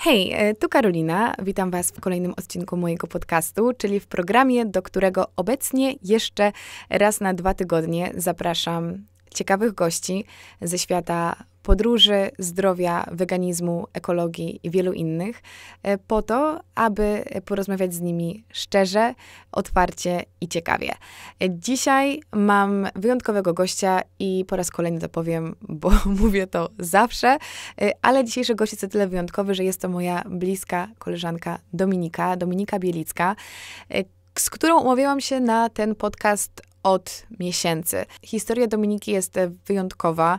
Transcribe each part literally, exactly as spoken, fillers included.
Hej, tu Karolina. Witam Was w kolejnym odcinku mojego podcastu, czyli w programie, do którego obecnie jeszcze raz na dwa tygodnie zapraszam ciekawych gości ze świata podróży, zdrowia, weganizmu, ekologii i wielu innych, po to, aby porozmawiać z nimi szczerze, otwarcie i ciekawie. Dzisiaj mam wyjątkowego gościa i po raz kolejny to powiem, bo mówię to zawsze, ale dzisiejszy gość jest o tyle wyjątkowy, że jest to moja bliska koleżanka Dominika, Dominika Bielicka, z którą umawiałam się na ten podcast od miesięcy. Historia Dominiki jest wyjątkowa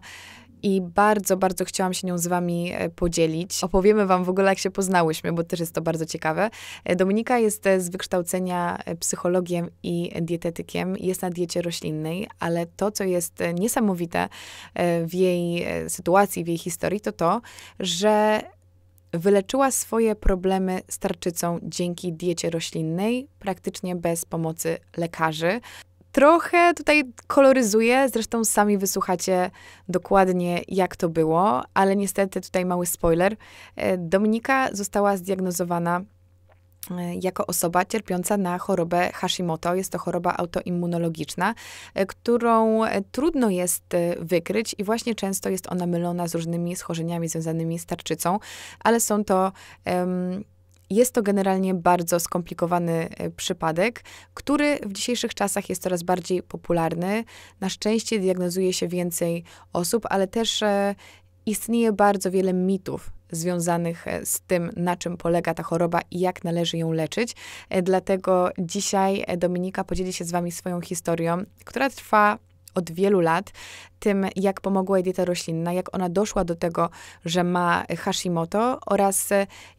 i bardzo, bardzo chciałam się nią z wami podzielić. Opowiemy wam w ogóle, jak się poznałyśmy, bo też jest to bardzo ciekawe. Dominika jest z wykształcenia psychologiem i dietetykiem. Jest na diecie roślinnej, ale to, co jest niesamowite w jej sytuacji, w jej historii, to to, że wyleczyła swoje problemy z tarczycą dzięki diecie roślinnej, praktycznie bez pomocy lekarzy. Trochę tutaj koloryzuję, zresztą sami wysłuchacie dokładnie, jak to było, ale niestety tutaj mały spoiler. Dominika została zdiagnozowana jako osoba cierpiąca na chorobę Hashimoto. Jest to choroba autoimmunologiczna, którą trudno jest wykryć i właśnie często jest ona mylona z różnymi schorzeniami związanymi z tarczycą, ale są to... Um, Jest to generalnie bardzo skomplikowany przypadek, który w dzisiejszych czasach jest coraz bardziej popularny. Na szczęście diagnozuje się więcej osób, ale też istnieje bardzo wiele mitów związanych z tym, na czym polega ta choroba i jak należy ją leczyć. Dlatego dzisiaj Dominika podzieli się z wami swoją historią, która trwa od wielu lat, tym jak pomogła jej dieta roślinna, jak ona doszła do tego, że ma Hashimoto oraz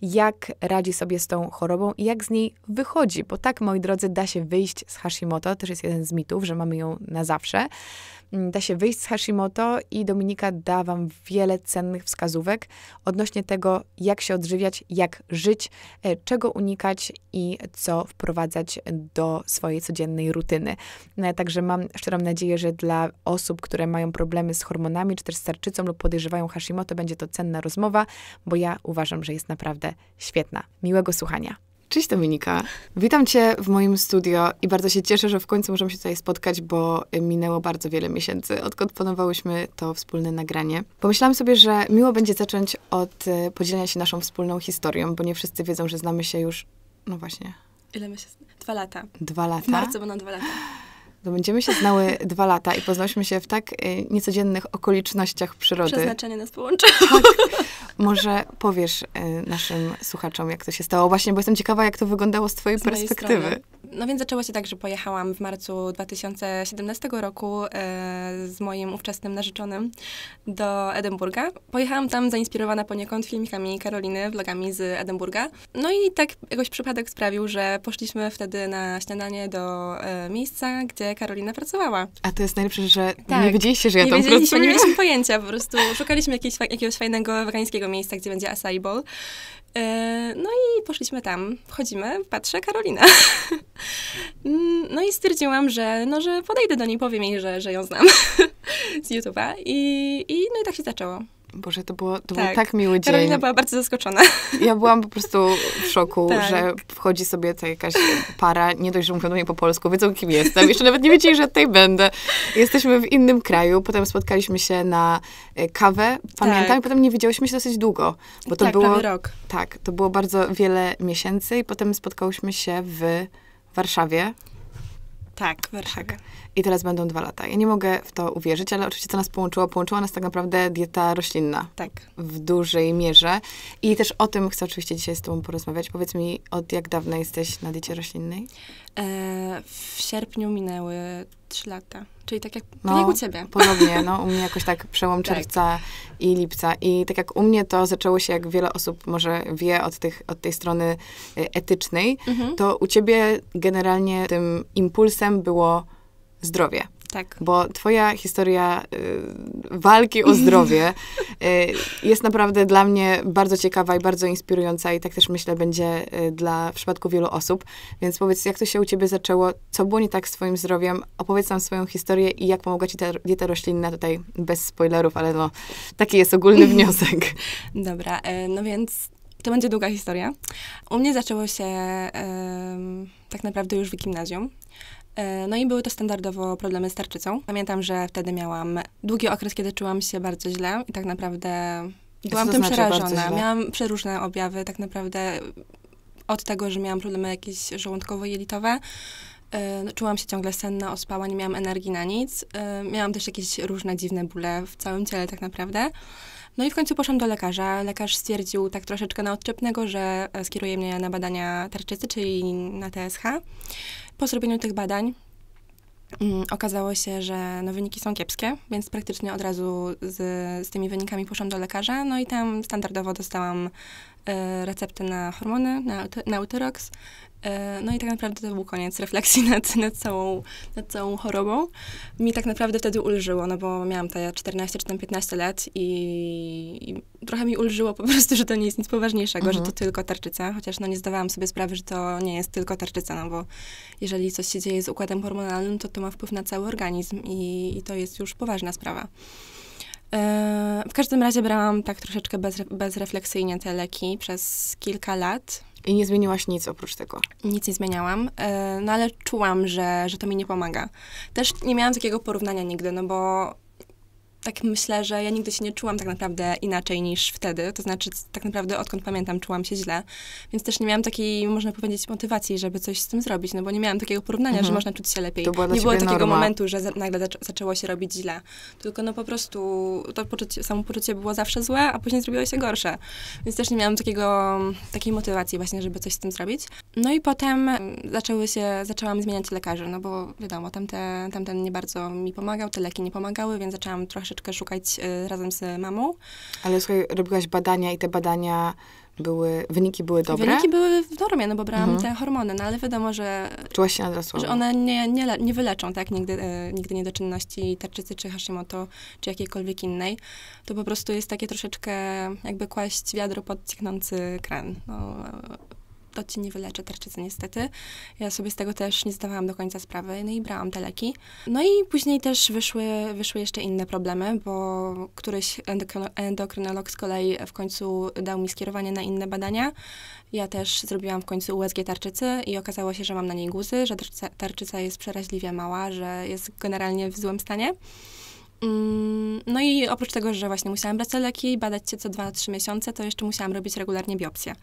jak radzi sobie z tą chorobą i jak z niej wychodzi, bo tak, moi drodzy, da się wyjść z Hashimoto, też jest jeden z mitów, że mamy ją na zawsze. Da się wyjść z Hashimoto i Dominika da wam wiele cennych wskazówek odnośnie tego, jak się odżywiać, jak żyć, czego unikać i co wprowadzać do swojej codziennej rutyny. Także mam szczerą nadzieję, że dla osób, które mają problemy z hormonami, czy też z tarczycą lub podejrzewają Hashimoto, będzie to cenna rozmowa, bo ja uważam, że jest naprawdę świetna. Miłego słuchania. Cześć Dominika, witam Cię w moim studio i bardzo się cieszę, że w końcu możemy się tutaj spotkać, bo minęło bardzo wiele miesięcy, odkąd planowałyśmy to wspólne nagranie. Pomyślałam sobie, że miło będzie zacząć od podzielenia się naszą wspólną historią, bo nie wszyscy wiedzą, że znamy się już, no właśnie. Ile my się znamy? Dwa lata. Dwa lata? W marcu będą dwa lata. To będziemy się znały dwa lata i poznałyśmy się w tak niecodziennych okolicznościach przyrody. Przeznaczenie nas połączyło. Tak. Może powiesz naszym słuchaczom, jak to się stało właśnie, bo jestem ciekawa, jak to wyglądało z twojej z perspektywy. No więc zaczęło się tak, że pojechałam w marcu dwa tysiące siedemnastego roku e, z moim ówczesnym narzeczonym do Edynburga. Pojechałam tam zainspirowana poniekąd filmikami Karoliny, vlogami z Edynburga. No i tak jakoś przypadek sprawił, że poszliśmy wtedy na śniadanie do e, miejsca, gdzie Karolina pracowała. A to jest najlepsze, że tak. Nie wiedzieliście, że ja nie tam pracuję. Nie mieliśmy pojęcia, po prostu szukaliśmy jakiegoś, jakiegoś fajnego wegańskiego miejsca, gdzie będzie acai bowl. No i poszliśmy tam, wchodzimy, patrzę, Karolina. No i stwierdziłam, że, no, że podejdę do niej, powiem jej, że, że ją znam z YouTube'a i, i, no i tak się zaczęło. Boże, to, było, to tak. był tak miły dzień. Karolina była bardzo zaskoczona. Ja byłam po prostu w szoku, tak. że wchodzi sobie ta jakaś para, nie dość, że mówią do mnie po polsku, wiedzą, kim jestem, jeszcze nawet nie wiedzieli, że tutaj będę. Jesteśmy w innym kraju, potem spotkaliśmy się na kawę, pamiętam, tak. i potem nie widziałyśmy się dosyć długo. Bo to tak, było, prawie rok. Tak, to było bardzo wiele miesięcy i potem spotkałyśmy się w Warszawie. Tak, w Warszawie. Tak. I teraz będą dwa lata. Ja nie mogę w to uwierzyć, ale oczywiście co nas połączyło? Połączyła nas tak naprawdę dieta roślinna. Tak. W dużej mierze. I też o tym chcę oczywiście dzisiaj z tobą porozmawiać. Powiedz mi, od jak dawna jesteś na diecie roślinnej? E, w sierpniu minęły trzy lata. Czyli tak jak, no, tak jak u ciebie. Podobnie, no u mnie jakoś tak przełom czerwca i lipca. I tak jak u mnie to zaczęło się, jak wiele osób może wie od, tych, od tej strony etycznej, mhm. to u ciebie generalnie tym impulsem było zdrowie. Tak. Bo twoja historia y, walki o zdrowie y, jest naprawdę dla mnie bardzo ciekawa i bardzo inspirująca i tak też myślę będzie y, dla w przypadku wielu osób. Więc powiedz, jak to się u ciebie zaczęło? Co było nie tak z twoim zdrowiem? Opowiedz nam swoją historię i jak pomogła ci ta dieta roślinna, tutaj bez spoilerów, ale no taki jest ogólny wniosek. Dobra, y, no więc To będzie długa historia. U mnie zaczęło się e, tak naprawdę już w gimnazjum. E, no i były to standardowo problemy z tarczycą. Pamiętam, że wtedy miałam długi okres, kiedy czułam się bardzo źle i tak naprawdę byłam tym przerażona. Miałam przeróżne objawy, tak naprawdę od tego, że miałam problemy jakieś żołądkowo-jelitowe. E, czułam się ciągle senna, ospała, nie miałam energii na nic. E, miałam też jakieś różne dziwne bóle w całym ciele tak naprawdę. No i w końcu poszłam do lekarza. Lekarz stwierdził tak troszeczkę na odczepnego, że skieruje mnie na badania tarczycy, czyli na T S H. Po zrobieniu tych badań mm, okazało się, że no, wyniki są kiepskie, więc praktycznie od razu z, z tymi wynikami poszłam do lekarza. No i tam standardowo dostałam y, receptę na hormony, na, na Utyrox. No i tak naprawdę to był koniec refleksji nad, nad, całą, nad całą chorobą. Mi tak naprawdę wtedy ulżyło, no bo miałam te czternaście czy tam piętnaście lat i, i trochę mi ulżyło po prostu, że to nie jest nic poważniejszego, mhm. że to tylko tarczyca, chociaż no nie zdawałam sobie sprawy, że to nie jest tylko tarczyca, no bo jeżeli coś się dzieje z układem hormonalnym, to to ma wpływ na cały organizm i, i to jest już poważna sprawa. E, w każdym razie brałam tak troszeczkę bez, bezrefleksyjnie te leki przez kilka lat. I nie zmieniłaś nic oprócz tego? Nic nie zmieniałam, no ale czułam, że, że to mi nie pomaga. Też nie miałam takiego porównania nigdy, no bo tak myślę, że ja nigdy się nie czułam tak naprawdę inaczej niż wtedy. To znaczy, tak naprawdę odkąd pamiętam, czułam się źle. Więc też nie miałam takiej, można powiedzieć, motywacji, żeby coś z tym zrobić, no bo nie miałam takiego porównania, mhm. że można czuć się lepiej. To była dla ciebie nie było takiego norma. Momentu, że za, nagle zaczę, zaczęło się robić źle. Tylko no po prostu to poczucie, samopoczucie było zawsze złe, a później zrobiło się gorsze. Więc też nie miałam takiego, takiej motywacji właśnie, żeby coś z tym zrobić. No i potem zaczęły się, zaczęłam zmieniać lekarzy, no bo wiadomo, tamte, tamten nie bardzo mi pomagał, te leki nie pomagały, więc zaczęłam trochę szukać y, razem z mamą. Ale słuchaj, robiłaś badania i te badania były, wyniki były dobre? Wyniki były w normie, no bo brałam mhm. te hormony, no ale wiadomo, że... Czułaś się nadrasłana. Że one nie, nie, le, nie wyleczą, tak, nigdy, y, nigdy niedoczynności tarczycy, czy Hashimoto, czy jakiejkolwiek innej. To po prostu jest takie troszeczkę jakby kłaść wiadro pod cieknący kran. No, to ci nie wyleczy tarczycy niestety. Ja sobie z tego też nie zdawałam do końca sprawy, no i brałam te leki. No i później też wyszły, wyszły jeszcze inne problemy, bo któryś endokrynolog z kolei w końcu dał mi skierowanie na inne badania. Ja też zrobiłam w końcu U S G tarczycy i okazało się, że mam na niej guzy, że tarczyca, tarczyca jest przeraźliwie mała, że jest generalnie w złym stanie. No i oprócz tego, że właśnie musiałam brać te leki, badać się co dwa trzy miesiące, to jeszcze musiałam robić regularnie biopsję.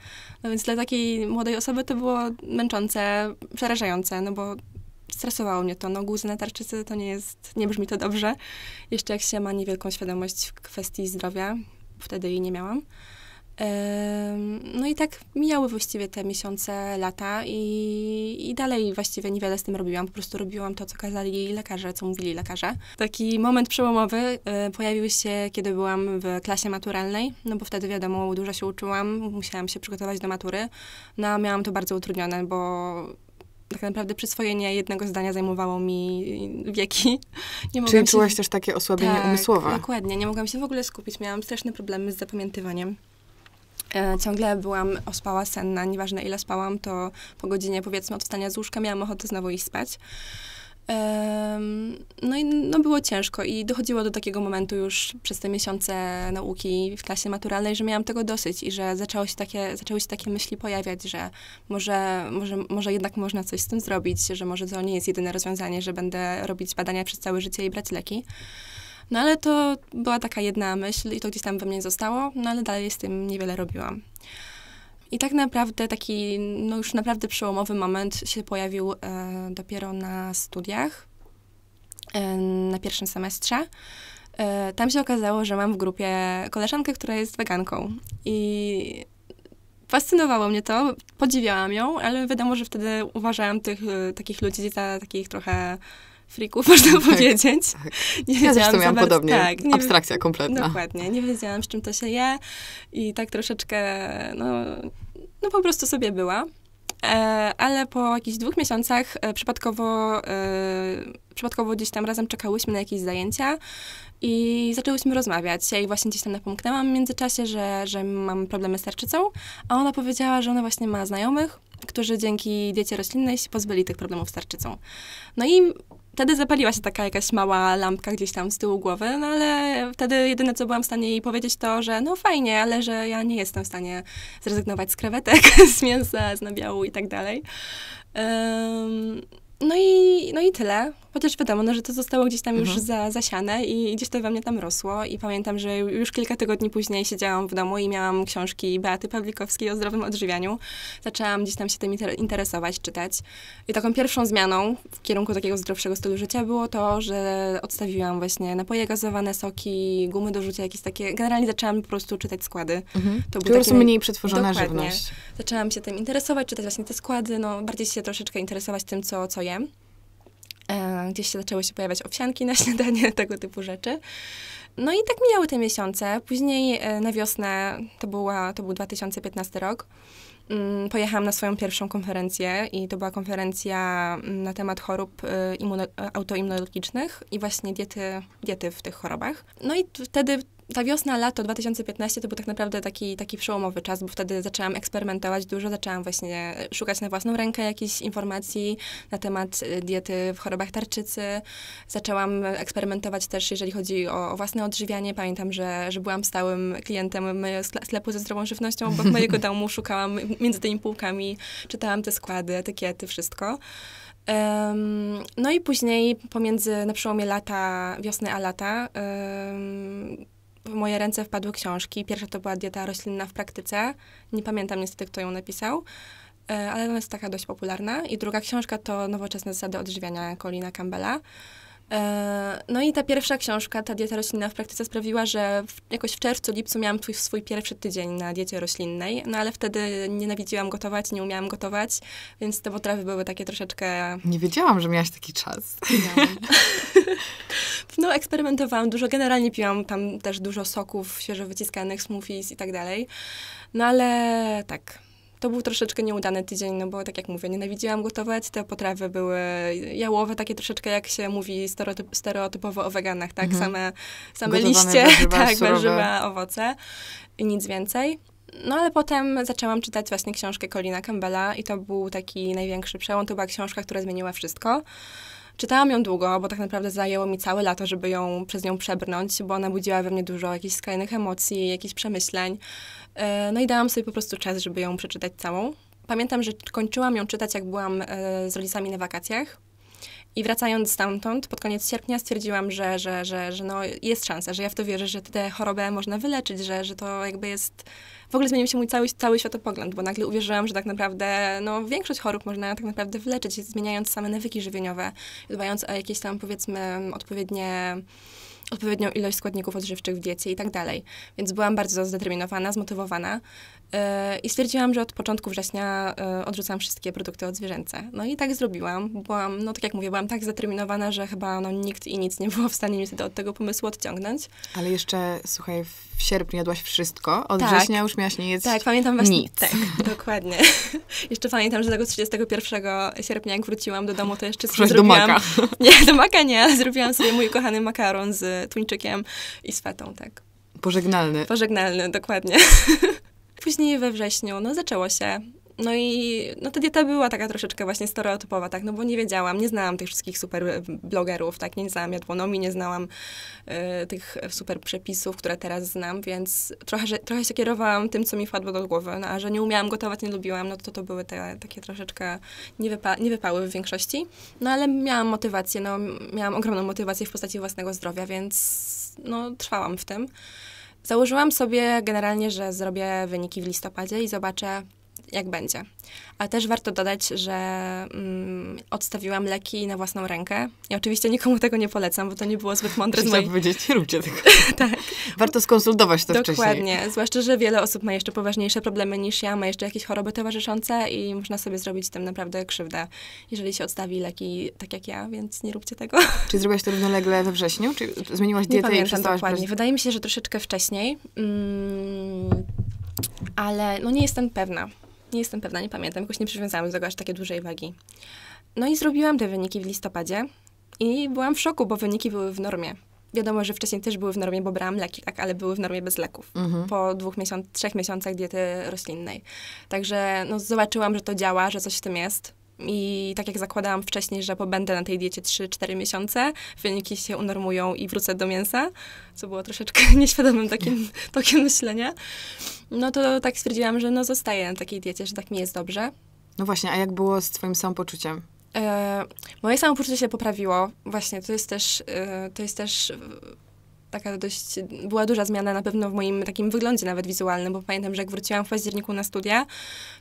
No więc dla takiej młodej osoby to było męczące, przerażające, no bo stresowało mnie to. No guzy na tarczycy to nie jest, nie brzmi to dobrze. Jeszcze jak się ma niewielką świadomość w kwestii zdrowia, wtedy jej nie miałam. No i tak mijały właściwie te miesiące, lata i, i dalej właściwie niewiele z tym robiłam. Po prostu robiłam to, co kazali lekarze, co mówili lekarze. Taki moment przełomowy pojawił się, kiedy byłam w klasie maturalnej, no bo wtedy wiadomo, dużo się uczyłam, musiałam się przygotować do matury. No a miałam to bardzo utrudnione, bo tak naprawdę przyswojenie jednego zdania zajmowało mi wieki. Nie mogłam Czyli czułaś się... też takie osłabienie tak, umysłowe. Dokładnie, nie mogłam się w ogóle skupić, miałam straszne problemy z zapamiętywaniem. Ciągle byłam ospała, senna, nieważne ile spałam, to po godzinie powiedzmy od wstania z łóżka miałam ochotę znowu iść spać. Um, no i no, było ciężko i dochodziło do takiego momentu już przez te miesiące nauki w klasie maturalnej, że miałam tego dosyć i że zaczęło się takie, zaczęły się takie myśli pojawiać, że może, może, może jednak można coś z tym zrobić, że może to nie jest jedyne rozwiązanie, że będę robić badania przez całe życie i brać leki. No ale to była taka jedna myśl i to gdzieś tam we mnie zostało, no ale dalej z tym niewiele robiłam. I tak naprawdę taki, no już naprawdę przełomowy moment się pojawił e, dopiero na studiach, e, na pierwszym semestrze. E, tam się okazało, że mam w grupie koleżankę, która jest weganką i... Fascynowało mnie to, podziwiałam ją, ale wiadomo, że wtedy uważałam tych e, takich ludzi za takich trochę... frików, można tak, powiedzieć. Tak. Nie ja wiedziałam zresztą miałam bardzo, podobnie. Tak, nie, abstrakcja kompletna. Dokładnie. Nie wiedziałam, z czym to się je i tak troszeczkę, no, no po prostu sobie była. E, ale po jakichś dwóch miesiącach e, przypadkowo, e, przypadkowo gdzieś tam razem czekałyśmy na jakieś zajęcia i zaczęłyśmy rozmawiać. Ja jej właśnie gdzieś tam napomknęłam w międzyczasie, że, że mam problemy z tarczycą, a ona powiedziała, że ona właśnie ma znajomych, którzy dzięki diecie roślinnej się pozbyli tych problemów z tarczycą. No i Wtedy zapaliła się taka jakaś mała lampka gdzieś tam z tyłu głowy, no ale wtedy jedyne, co byłam w stanie jej powiedzieć, to, że no fajnie, ale że ja nie jestem w stanie zrezygnować z krewetek, z mięsa, z nabiału i tak dalej. Um, no, i, no i tyle. Chociaż wiadomo, no, że to zostało gdzieś tam mhm. już za, zasiane i gdzieś to we mnie tam rosło. I pamiętam, że już kilka tygodni później siedziałam w domu i miałam książki Beaty Pawlikowskiej o zdrowym odżywianiu. Zaczęłam gdzieś tam się tym interesować, czytać. I taką pierwszą zmianą w kierunku takiego zdrowszego stylu życia było to, że odstawiłam właśnie napoje gazowane, soki, gumy do rzucia, jakieś takie. Generalnie zaczęłam po prostu czytać składy. Mhm. To był taki mniej przetworzona żywność. Zaczęłam się tym interesować, czytać właśnie te składy, no bardziej się troszeczkę interesować tym, co, co jem. Gdzieś się zaczęły się pojawiać owsianki na śniadanie, tego typu rzeczy. No i tak mijały te miesiące. Później na wiosnę, to, była, to był dwa tysiące piętnasty rok, pojechałam na swoją pierwszą konferencję i to była konferencja na temat chorób autoimmunologicznych i właśnie diety, diety w tych chorobach. No i wtedy ta wiosna, lato dwa tysiące piętnasty to był tak naprawdę taki, taki przełomowy czas, bo wtedy zaczęłam eksperymentować dużo, zaczęłam właśnie szukać na własną rękę jakichś informacji na temat diety w chorobach tarczycy. Zaczęłam eksperymentować też, jeżeli chodzi o, o własne odżywianie. Pamiętam, że, że byłam stałym klientem sklepu ze zdrową żywnością, bo w mojego domu szukałam między tymi półkami, czytałam te składy, etykiety, wszystko. Um, no i później pomiędzy, na przełomie lata, wiosny a lata, um, w moje ręce wpadły książki. Pierwsza to była Dieta roślinna w praktyce. Nie pamiętam niestety, kto ją napisał, ale ona jest taka dość popularna. I druga książka to Nowoczesne zasady odżywiania Colina Campbella. No i ta pierwsza książka, ta Dieta roślinna w praktyce sprawiła, że w, jakoś w czerwcu, lipcu miałam twój, swój pierwszy tydzień na diecie roślinnej, no ale wtedy nienawidziłam gotować, nie umiałam gotować, więc te potrawy były takie troszeczkę... Nie wiedziałam, że miałaś taki czas. No, no eksperymentowałam dużo, generalnie piłam tam też dużo soków, świeżo wyciskanych, smoothies i tak dalej, no ale tak... To był troszeczkę nieudany tydzień, no bo tak jak mówię, nienawidziłam gotować, te potrawy były jałowe, takie troszeczkę jak się mówi stereotyp, stereotypowo o weganach, tak? Mhm. Same, same liście, warzywa, tak, surowe. Warzywa, owoce i nic więcej. No ale potem zaczęłam czytać właśnie książkę Colina Campbella i to był taki największy przełom, to była książka, która zmieniła wszystko. Czytałam ją długo, bo tak naprawdę zajęło mi całe lato, żeby ją przez nią przebrnąć, bo ona budziła we mnie dużo jakichś skrajnych emocji, jakichś przemyśleń. No i dałam sobie po prostu czas, żeby ją przeczytać całą. Pamiętam, że kończyłam ją czytać, jak byłam z rodzicami na wakacjach. I wracając stamtąd, pod koniec sierpnia stwierdziłam, że, że, że, że no jest szansa, że ja w to wierzę, że tę chorobę można wyleczyć, że, że to jakby jest... W ogóle zmienił się mój cały, cały światopogląd, bo nagle uwierzyłam, że tak naprawdę no, większość chorób można tak naprawdę wyleczyć, zmieniając same nawyki żywieniowe, dbając o jakieś tam, powiedzmy, odpowiednie... odpowiednią ilość składników odżywczych w diecie i tak dalej. Więc byłam bardzo zdeterminowana, zmotywowana yy, i stwierdziłam, że od początku września yy, odrzucam wszystkie produkty odzwierzęce. No i tak zrobiłam. Byłam, no tak jak mówię, byłam tak zdeterminowana, że chyba no, nikt i nic nie było w stanie mnie od tego pomysłu odciągnąć. Ale jeszcze, słuchaj, w sierpniu jadłaś wszystko, od tak, września już miałaś nie jeść tak, pamiętam właśnie, nic. Tak, dokładnie. Jeszcze pamiętam, że tego trzydziestego pierwszego sierpnia, jak wróciłam do domu, to jeszcze sobie zrobiłam... do maka. Nie, do maka nie, ale zrobiłam sobie mój kochany makaron z tuńczykiem i z fetą, tak. Pożegnalny. Pożegnalny, dokładnie. Później we wrześniu, no zaczęło się. No i no, ta dieta była taka troszeczkę właśnie stereotypowa, tak, no bo nie wiedziałam, nie znałam tych wszystkich super blogerów, tak, nie znałam Jadłonomii, nie znałam y, tych super przepisów, które teraz znam, więc trochę, że, trochę się kierowałam tym, co mi wpadło do głowy, no, a że nie umiałam gotować, nie lubiłam, no to to były te takie troszeczkę niewypa- niewypały w większości, no ale miałam motywację, no miałam ogromną motywację w postaci własnego zdrowia, więc no trwałam w tym. Założyłam sobie generalnie, że zrobię wyniki w listopadzie i zobaczę, jak będzie. A też warto dodać, że mm, odstawiłam leki na własną rękę. I oczywiście nikomu tego nie polecam, bo to nie było zbyt mądre z mojej... Chciałam powiedzieć, nie róbcie tego. Tak. Warto skonsultować to dokładnie. Wcześniej. Dokładnie. Zwłaszcza, że wiele osób ma jeszcze poważniejsze problemy niż ja, ma jeszcze jakieś choroby towarzyszące i można sobie zrobić tym naprawdę krzywdę, jeżeli się odstawi leki tak jak ja, więc nie róbcie tego. Czy zrobiłaś to równolegle we wrześniu? Czy zmieniłaś dietę i przestałaś... dokładnie. Prez... Wydaje mi się, że troszeczkę wcześniej, mm, ale no nie jestem pewna. Nie jestem pewna, nie pamiętam, jakoś nie przywiązałam do tego aż takiej dużej wagi. No i zrobiłam te wyniki w listopadzie i byłam w szoku, bo wyniki były w normie. Wiadomo, że wcześniej też były w normie, bo brałam leki, tak, ale były w normie bez leków. Mhm. Po dwóch miesiąc, trzech miesiącach diety roślinnej. Także no, zobaczyłam, że to działa, że coś w tym jest. I tak jak zakładałam wcześniej, że pobędę na tej diecie trzy cztery miesiące, wyniki się unormują i wrócę do mięsa, co było troszeczkę nieświadomym takim tokiem myślenia, no to tak stwierdziłam, że no zostaję na takiej diecie, że tak mi jest dobrze. No właśnie, a jak było z twoim samopoczuciem? E, moje samopoczucie się poprawiło. Właśnie, to jest też, e, to jest też taka dość, była duża zmiana na pewno w moim takim wyglądzie nawet wizualnym, bo pamiętam, że jak wróciłam w październiku na studia,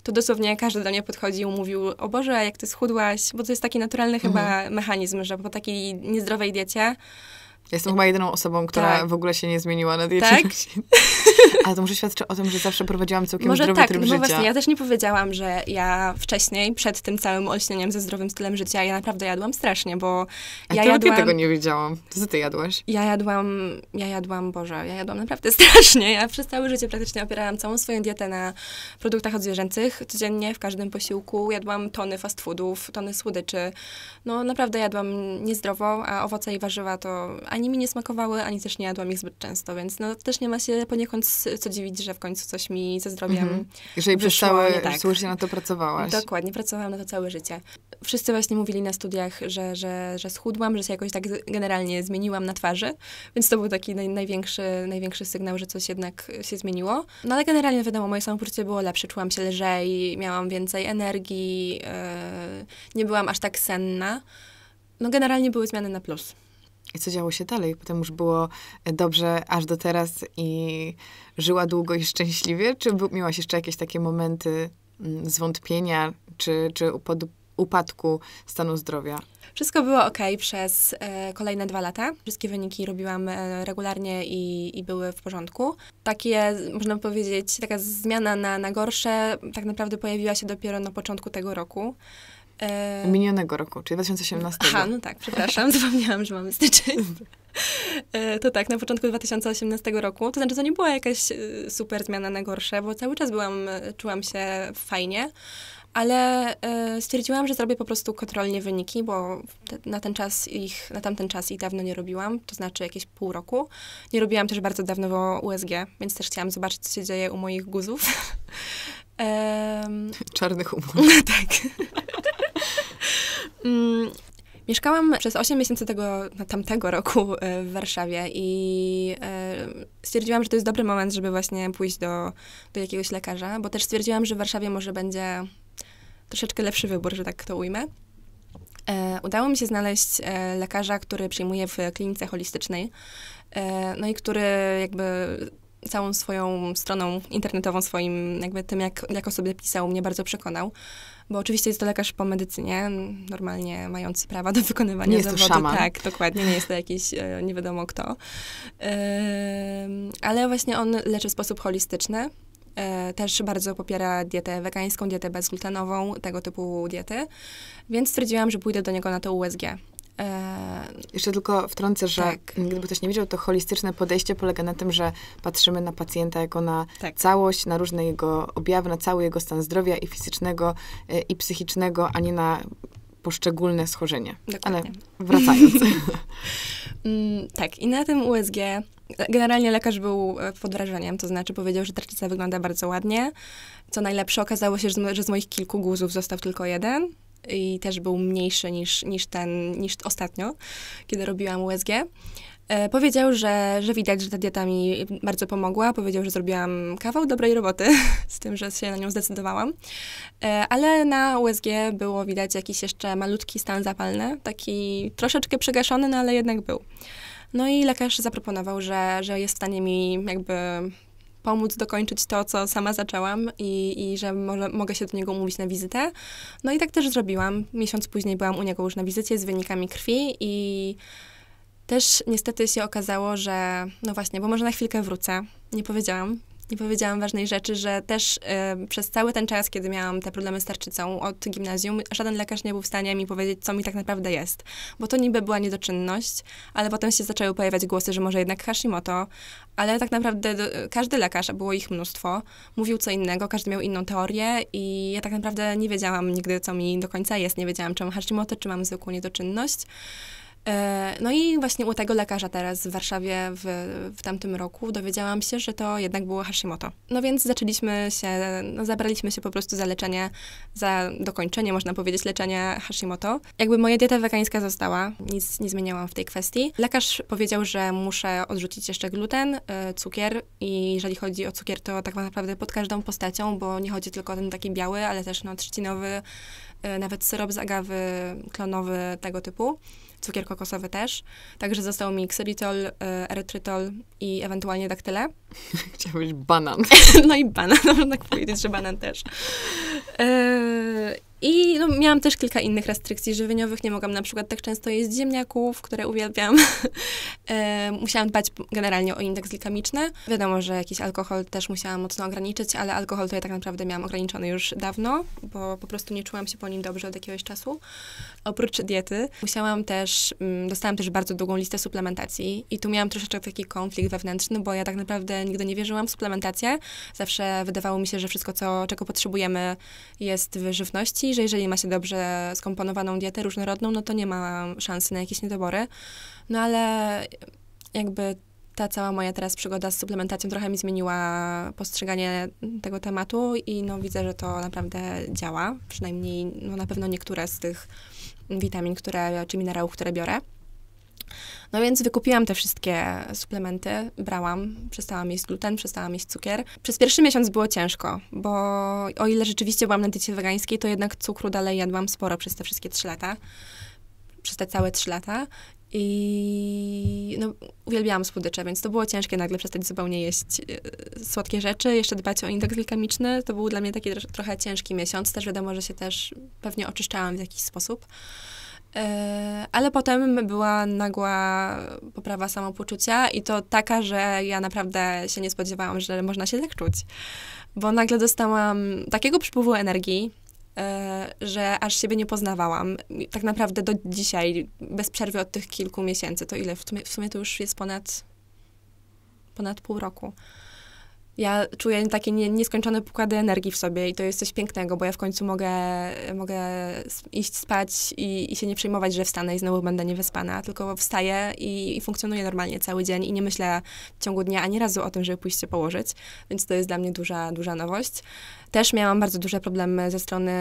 to dosłownie każdy do mnie podchodził, mówił, o Boże, jak ty schudłaś, bo to jest taki naturalny mhm. chyba mechanizm, że po takiej niezdrowej diecie... Jestem chyba jedyną osobą, która tak. w ogóle się nie zmieniła na diecie. Tak? Ale to może świadczy o tym, że zawsze prowadziłam całkiem może zdrowy tak, tryb no życia. Właśnie, ja też nie powiedziałam, że ja wcześniej, przed tym całym olśnieniem ze zdrowym stylem życia, ja naprawdę jadłam strasznie, bo A ja jadłam... ja tego nie wiedziałam. To co ty jadłaś? Ja jadłam, ja jadłam, Boże, ja jadłam naprawdę strasznie. Ja przez całe życie praktycznie opierałam całą swoją dietę na produktach odzwierzęcych. Codziennie, w każdym posiłku jadłam tony fast foodów, tony słodyczy. No naprawdę jadłam niezdrowo, a owoce i warzywa to... ani mi nie smakowały, ani też nie jadłam ich zbyt często, więc no też nie ma się poniekąd co dziwić, że w końcu coś mi ze zdrowiem mm-hmm. Jeżeli przez całe życie na to pracowałaś. Dokładnie, pracowałam na to całe życie. Wszyscy właśnie mówili na studiach, że, że, że schudłam, że się jakoś tak generalnie zmieniłam na twarzy, więc to był taki naj, największy, największy sygnał, że coś jednak się zmieniło. No ale generalnie wiadomo, moje samopoczucie było lepsze, czułam się lżej, miałam więcej energii, yy, nie byłam aż tak senna. No generalnie były zmiany na plus. I co działo się dalej? Potem już było dobrze aż do teraz i żyła długo i szczęśliwie? Czy miałaś jeszcze jakieś takie momenty zwątpienia czy, czy upadku stanu zdrowia? Wszystko było okej okay przez e, kolejne dwa lata. Wszystkie wyniki robiłam e, regularnie i, i były w porządku. Takie, można powiedzieć, taka zmiana na, na gorsze tak naprawdę pojawiła się dopiero na początku tego roku. Minionego roku, czyli dwa tysiące osiemnastego. Aha, no tak, przepraszam, zapomniałam, że mamy styczeń. To tak, na początku dwa tysiące osiemnastego roku, to znaczy to nie była jakaś super zmiana na gorsze, bo cały czas byłam, czułam się fajnie, ale stwierdziłam, że zrobię po prostu kontrolnie wyniki, bo na ten czas ich, na tamten czas ich dawno nie robiłam, to znaczy jakieś pół roku. Nie robiłam też bardzo dawno U S G, więc też chciałam zobaczyć, co się dzieje u moich guzów. Um, Czarnych umów. Tak. um, mieszkałam przez osiem miesięcy tego, tamtego roku w Warszawie i e, stwierdziłam, że to jest dobry moment, żeby właśnie pójść do, do jakiegoś lekarza, bo też stwierdziłam, że w Warszawie może będzie troszeczkę lepszy wybór, że tak to ujmę. E, udało mi się znaleźć e, lekarza, który przyjmuje w klinice holistycznej, e, no i który jakby... całą swoją stroną internetową, swoim jakby tym, jak, jak o sobie pisał, mnie bardzo przekonał. Bo oczywiście jest to lekarz po medycynie, normalnie mający prawa do wykonywania nie jest zawodu. To szaman. Tak, dokładnie, nie jest to jakiś e, nie wiadomo kto. E, ale właśnie on leczy w sposób holistyczny. E, też bardzo popiera dietę wegańską, dietę bezglutenową, tego typu diety. Więc stwierdziłam, że pójdę do niego na to U S G. Jeszcze tylko wtrącę, że tak. gdyby ktoś nie wiedział, to holistyczne podejście polega na tym, że patrzymy na pacjenta jako na tak. całość, na różne jego objawy, na cały jego stan zdrowia i fizycznego, i psychicznego, a nie na poszczególne schorzenie. Dokładnie. Ale wracając. mm, tak, i na tym U S G generalnie lekarz był pod wrażeniem, to znaczy powiedział, że tarczyca wygląda bardzo ładnie. Co najlepsze, okazało się, że z moich kilku guzów został tylko jeden. I też był mniejszy niż, niż ten, niż ostatnio, kiedy robiłam U S G. E, powiedział, że, że widać, że ta dieta mi bardzo pomogła. Powiedział, że zrobiłam kawał dobrej roboty z tym, że się na nią zdecydowałam. E, ale na U S G było widać jakiś jeszcze malutki stan zapalny, taki troszeczkę przegaszony, no ale jednak był. No i lekarz zaproponował, że, że jest w stanie mi jakby... pomóc dokończyć to, co sama zaczęłam i, i że może, mogę się do niego umówić na wizytę. No i tak też zrobiłam. Miesiąc później byłam u niego już na wizycie z wynikami krwi i też niestety się okazało, że no właśnie, bo może na chwilkę wrócę. Nie powiedziałam. Nie powiedziałam ważnej rzeczy, że też y, przez cały ten czas, kiedy miałam te problemy z tarczycą od gimnazjum, żaden lekarz nie był w stanie mi powiedzieć, co mi tak naprawdę jest. Bo to niby była niedoczynność, ale potem się zaczęły pojawiać głosy, że może jednak Hashimoto, ale tak naprawdę do, każdy lekarz, a było ich mnóstwo, mówił co innego, każdy miał inną teorię i ja tak naprawdę nie wiedziałam nigdy, co mi do końca jest. Nie wiedziałam, czy mam Hashimoto, czy mam zwykłą niedoczynność. No i właśnie u tego lekarza teraz w Warszawie w, w tamtym roku dowiedziałam się, że to jednak było Hashimoto. No więc zaczęliśmy się, no zabraliśmy się po prostu za leczenie, za dokończenie, można powiedzieć, leczenia Hashimoto. Jakby moja dieta wegańska została, nic nie zmieniałam w tej kwestii. Lekarz powiedział, że muszę odrzucić jeszcze gluten, cukier i jeżeli chodzi o cukier, to tak naprawdę pod każdą postacią, bo nie chodzi tylko o ten taki biały, ale też no trzcinowy, nawet syrop z agawy, klonowy, tego typu. Cukier kokosowy też. Także został mi xylitol, erytrytol i ewentualnie daktyle. Chciałeś banan. No i banan, no, można powiedzieć, że banan też. Yy, I no, miałam też kilka innych restrykcji żywieniowych. Nie mogłam na przykład tak często jeść ziemniaków, które uwielbiam. Yy, musiałam dbać generalnie o indeks glikemiczny. Wiadomo, że jakiś alkohol też musiałam mocno ograniczyć, ale alkohol to ja tak naprawdę miałam ograniczony już dawno, bo po prostu nie czułam się po nim dobrze od jakiegoś czasu. Oprócz diety musiałam też, mm, dostałam też bardzo długą listę suplementacji i tu miałam troszeczkę taki konflikt wewnętrzny, bo ja tak naprawdę nigdy nie wierzyłam w suplementację. Zawsze wydawało mi się, że wszystko, co, czego potrzebujemy, jest w żywności, że jeżeli ma się dobrze skomponowaną dietę różnorodną, no to nie ma szansy na jakieś niedobory. No ale jakby ta cała moja teraz przygoda z suplementacją trochę mi zmieniła postrzeganie tego tematu i no widzę, że to naprawdę działa. Przynajmniej no na pewno niektóre z tych witamin, które, czy minerałów, które biorę. No więc wykupiłam te wszystkie suplementy, brałam, przestałam jeść gluten, przestałam jeść cukier. Przez pierwszy miesiąc było ciężko, bo o ile rzeczywiście byłam na diecie wegańskiej, to jednak cukru dalej jadłam sporo przez te wszystkie trzy lata. Przez te całe trzy lata. I no, uwielbiałam słodycze, więc to było ciężkie nagle przestać zupełnie jeść yy, słodkie rzeczy, jeszcze dbać o indeks glikemiczny. To był dla mnie taki tr- trochę ciężki miesiąc. Też wiadomo, że się też pewnie oczyszczałam w jakiś sposób. Yy, ale potem była nagła poprawa samopoczucia i to taka, że ja naprawdę się nie spodziewałam, że można się tak czuć. Bo nagle dostałam takiego przypływu energii, że aż siebie nie poznawałam. Tak naprawdę do dzisiaj, bez przerwy od tych kilku miesięcy, to ile? W sumie, w sumie to już jest ponad, ponad pół roku. Ja czuję takie nie, nieskończone pokłady energii w sobie i to jest coś pięknego, bo ja w końcu mogę, mogę iść spać i, i się nie przejmować, że wstanę i znowu będę niewyspana, tylko wstaję i, i funkcjonuję normalnie cały dzień i nie myślę w ciągu dnia ani razu o tym, żeby pójść się położyć, więc to jest dla mnie duża, duża nowość. Też miałam bardzo duże problemy ze strony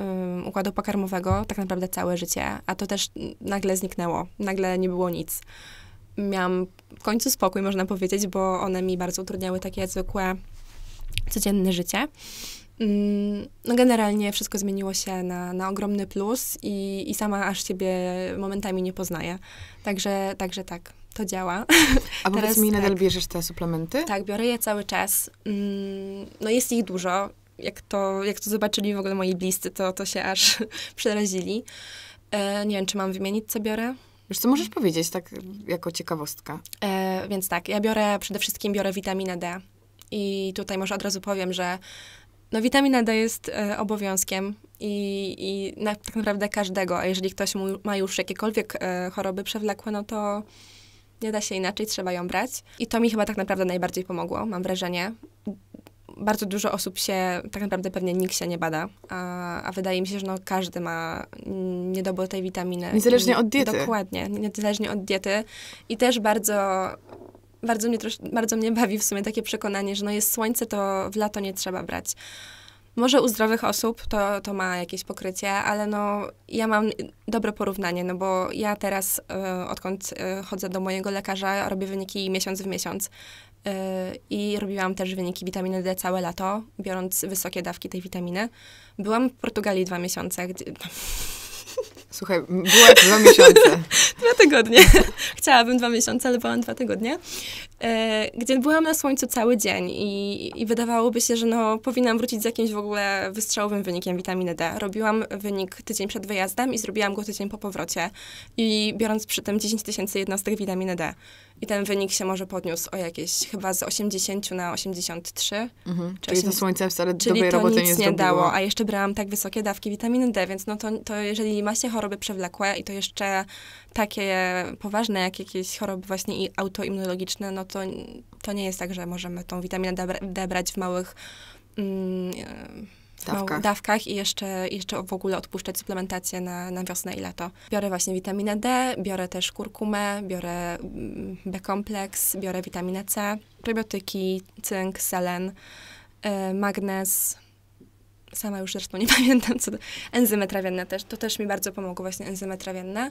um, układu pokarmowego, tak naprawdę całe życie, a to też nagle zniknęło, nagle nie było nic. Miałam w końcu spokój, można powiedzieć, bo one mi bardzo utrudniały takie zwykłe, codzienne życie. No generalnie wszystko zmieniło się na, na ogromny plus i, i sama aż siebie momentami nie poznaję. Także, także tak, to działa. A powiedz mi, nadal tak, bierzesz te suplementy? Tak, biorę je cały czas. No jest ich dużo. Jak to, jak to zobaczyli w ogóle moi bliscy, to, to się aż przerazili. Nie wiem, czy mam wymienić, co biorę? Wiesz co, możesz powiedzieć, tak jako ciekawostka. E, więc tak, ja biorę, przede wszystkim biorę witaminę D. I tutaj może od razu powiem, że no witamina D jest e, obowiązkiem i, i na, tak naprawdę każdego. A jeżeli ktoś mu, ma już jakiekolwiek e, choroby przewlekłe, no to nie da się inaczej, trzeba ją brać. I to mi chyba tak naprawdę najbardziej pomogło, mam wrażenie. Bardzo dużo osób się, tak naprawdę pewnie nikt się nie bada, a, a wydaje mi się, że no każdy ma niedobór tej witaminy. Niezależnie od diety. Dokładnie, niezależnie od diety. I też bardzo, bardzo mnie, trosz, bardzo mnie bawi w sumie takie przekonanie, że no jest słońce, to w lato nie trzeba brać. Może u zdrowych osób to, to ma jakieś pokrycie, ale no ja mam dobre porównanie, no bo ja teraz, y, odkąd y, chodzę do mojego lekarza, robię wyniki miesiąc w miesiąc. Yy, I robiłam też wyniki witaminy D całe lato, biorąc wysokie dawki tej witaminy. Byłam w Portugalii dwa miesiące. Gdzie... Słuchaj, byłaś dwa miesiące. Dwa tygodnie. Chciałabym dwa miesiące, ale byłam dwa tygodnie. Yy, gdzie byłam na słońcu cały dzień i, i wydawałoby się, że no, powinnam wrócić z jakimś w ogóle wystrzałowym wynikiem witaminy D. Robiłam wynik tydzień przed wyjazdem i zrobiłam go tydzień po powrocie. I biorąc przy tym dziesięć tysięcy jednostek witaminy D. I ten wynik się może podniósł o jakieś chyba z osiemdziesięciu na osiemdziesiąt trzy. Mhm. Czyli osiemdziesiąt... to słońce wcale dobrej roboty nie zdobyło. Nie dało, a jeszcze brałam tak wysokie dawki witaminy D, więc no to, to jeżeli ma się choroby przewlekłe i to jeszcze takie poważne, jak jakieś choroby właśnie i autoimmunologiczne, no to, to nie jest tak, że możemy tą witaminę D brać w małych mm, dawkach. dawkach i jeszcze, jeszcze w ogóle odpuszczać suplementację na, na wiosnę i lato. Biorę właśnie witaminę D, biorę też kurkumę, biorę B-kompleks, biorę witaminę C, probiotyki, cynk, selen, yy, magnez. Sama już zresztą nie pamiętam, co to. Enzymy trawienne też. To też mi bardzo pomogło właśnie enzymy trawienne.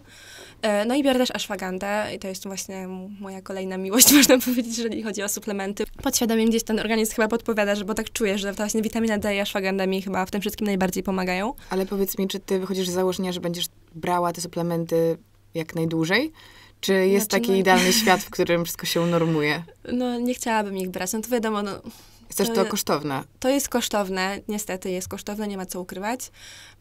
No i biorę też ashwagandę i to jest właśnie moja kolejna miłość, można powiedzieć, jeżeli chodzi o suplementy. Podświadomie gdzieś ten organizm chyba podpowiada, że bo tak czuję, że właśnie witamina D i ashwaganda mi chyba w tym wszystkim najbardziej pomagają. Ale powiedz mi, czy ty wychodzisz z założenia, że będziesz brała te suplementy jak najdłużej? Czy jest znaczy, taki no... idealny świat, w którym wszystko się unormuje? No nie chciałabym ich brać, no to wiadomo, no... Jest też to kosztowne. To jest kosztowne, niestety jest kosztowne, nie ma co ukrywać.